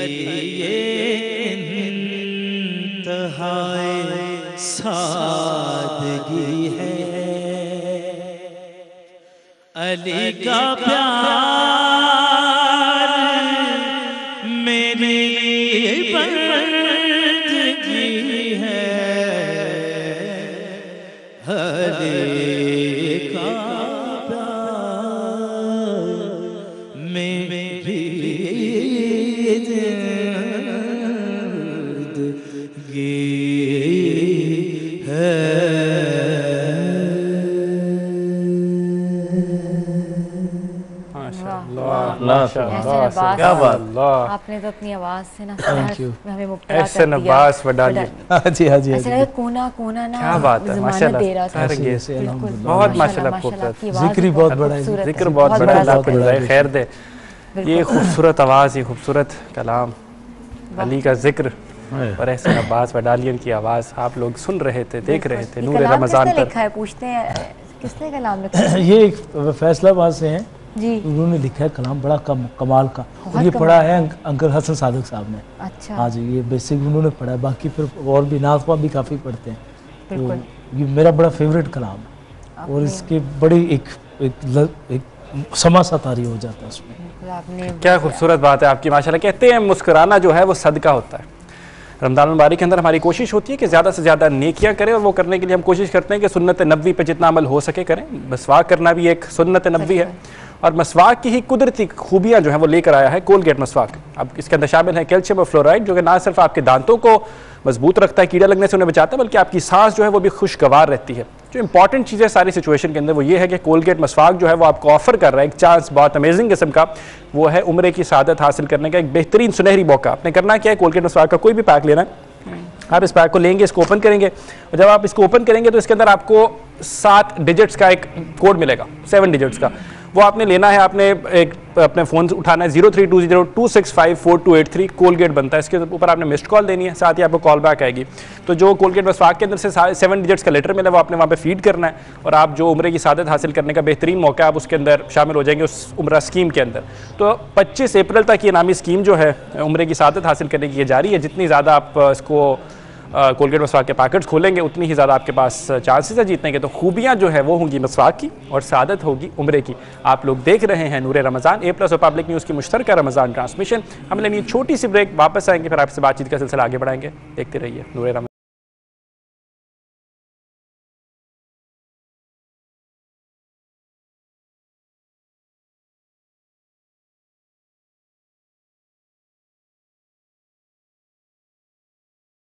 इंतहाए सादगी है अली का प्यार मेरी बंदगी है अली का प्यार मेरी जिंदगी है। क्या बात, आपने तो अपनी आवाज से ना हमें मुक्ता कर दिया। जी हाँ जी ऐसे कोना कोना ना क्या बात है माशाल्लाह। बहुत माशाल्लाह खूबसूरत जिक्र, बहुत बड़ा जिक्र, बहुत बड़ा अल्लाह को खैर दे। ये खूबसूरत आवाज़, ये खूबसूरत कलाम, अली का जिक्र और ऐसे अब्बास वडालियन की आवाज़ आप लोग सुन रहे थे, देख रहे थे। नूर रमजान पर पूछते हैं किसने कलाम लिखा, ये फैसलाबाद से हैं जी, उन्होंने लिखा है कलाम बड़ा कमाल का। ये पढ़ा है अंकल हसन सादिक साहब ने। अच्छा हाँ जी, ये बेसिक उन्होंने पढ़ा है, बाकी फिर और भी नाथवा भी काफ़ी पढ़ते हैं। बिल्कुल तो ये मेरा बड़ा फेवरेट कलाम है और इसके बड़ी एक एक, एक समासा तारी हो जाता है उसमें। आपने क्या खूबसूरत बात है आपकी माशाल्लाह। कहते हैं मुस्कुराना जो है वो सदका होता है। रमज़ान मुबारक के अंदर हमारी कोशिश होती है कि ज़्यादा से ज़्यादा नेकियां करें और वो करने के लिए हम कोशिश करते हैं कि सुन्नत नबवी पे जितना अमल हो सके करें। मसवाक करना भी एक सुन्नत नबवी है और मसवाक की ही कुदरती खूबियां जो हैं वो लेकर आया है कोलगेट मसवाक। अब इसके अंदर शामिल है कैल्शियम और फ्लोराइड जो कि ना सिर्फ आपके दांतों को मजबूत रखता है, कीड़ा लगने से उन्हें बचाता है, बल्कि आपकी सांस जो है वो भी खुशगवार रहती है। जो इंपॉर्टेंट चीज़ है सारी सिचुएशन के अंदर वो ये है कि कोलगेट मसवाक जो है वो आपको ऑफर कर रहा है एक चांस बहुत अमेजिंग किस्म का, वो है उम्र की सआदत हासिल करने का एक बेहतरीन सुनहरी मौका। आपने करना क्या है, कोलगेट मसवाक का कोई भी पैक लेना है, आप इस पैक को लेंगे, इसको ओपन करेंगे और जब आप इसको ओपन करेंगे तो इसके अंदर आपको 7 डिजिट्स का एक कोड मिलेगा, 7 डिजिट्स का। वो आपने लेना है, आपने एक अपने फ़ोन उठाना है 032026542283 कोलगेट बनता है, इसके ऊपर आपने मिस्ड कॉल देनी है, साथ ही आपको कॉल बैक आएगी। तो जो कोलगेट मसवाक के अंदर से 7 डिजिट्स का लेटर मिला वो आपने वहाँ पे फीड करना है और आप जो उम्र की सआदत हासिल करने का बेहतरीन मौका आप उसके अंदर शामिल हो जाएंगे उस उम्र स्कीम के अंदर। तो 25 अप्रैल तक ये नामी स्कीम जो है उम्र की सआदत हासिल करने की जारी है। जितनी ज़्यादा आप इसको कोलगेट मसवाक के पैकेट्स खोलेंगे उतनी ही ज़्यादा आपके पास चांसेस है जीतने के। तो खूबियाँ जो है वो होंगी मसवाक की और सआदत होगी उम्र की। आप लोग देख रहे हैं नूर रमज़ान, A+ और पब्लिक न्यूज़ की मुश्तरक रमज़ान ट्रांसमिशन। हम लेंगे छोटी सी ब्रेक, वापस आएंगे फिर आपसे बातचीत का सिलसिला आगे बढ़ाएंगे। देखते रहिए नूर रमज़ान।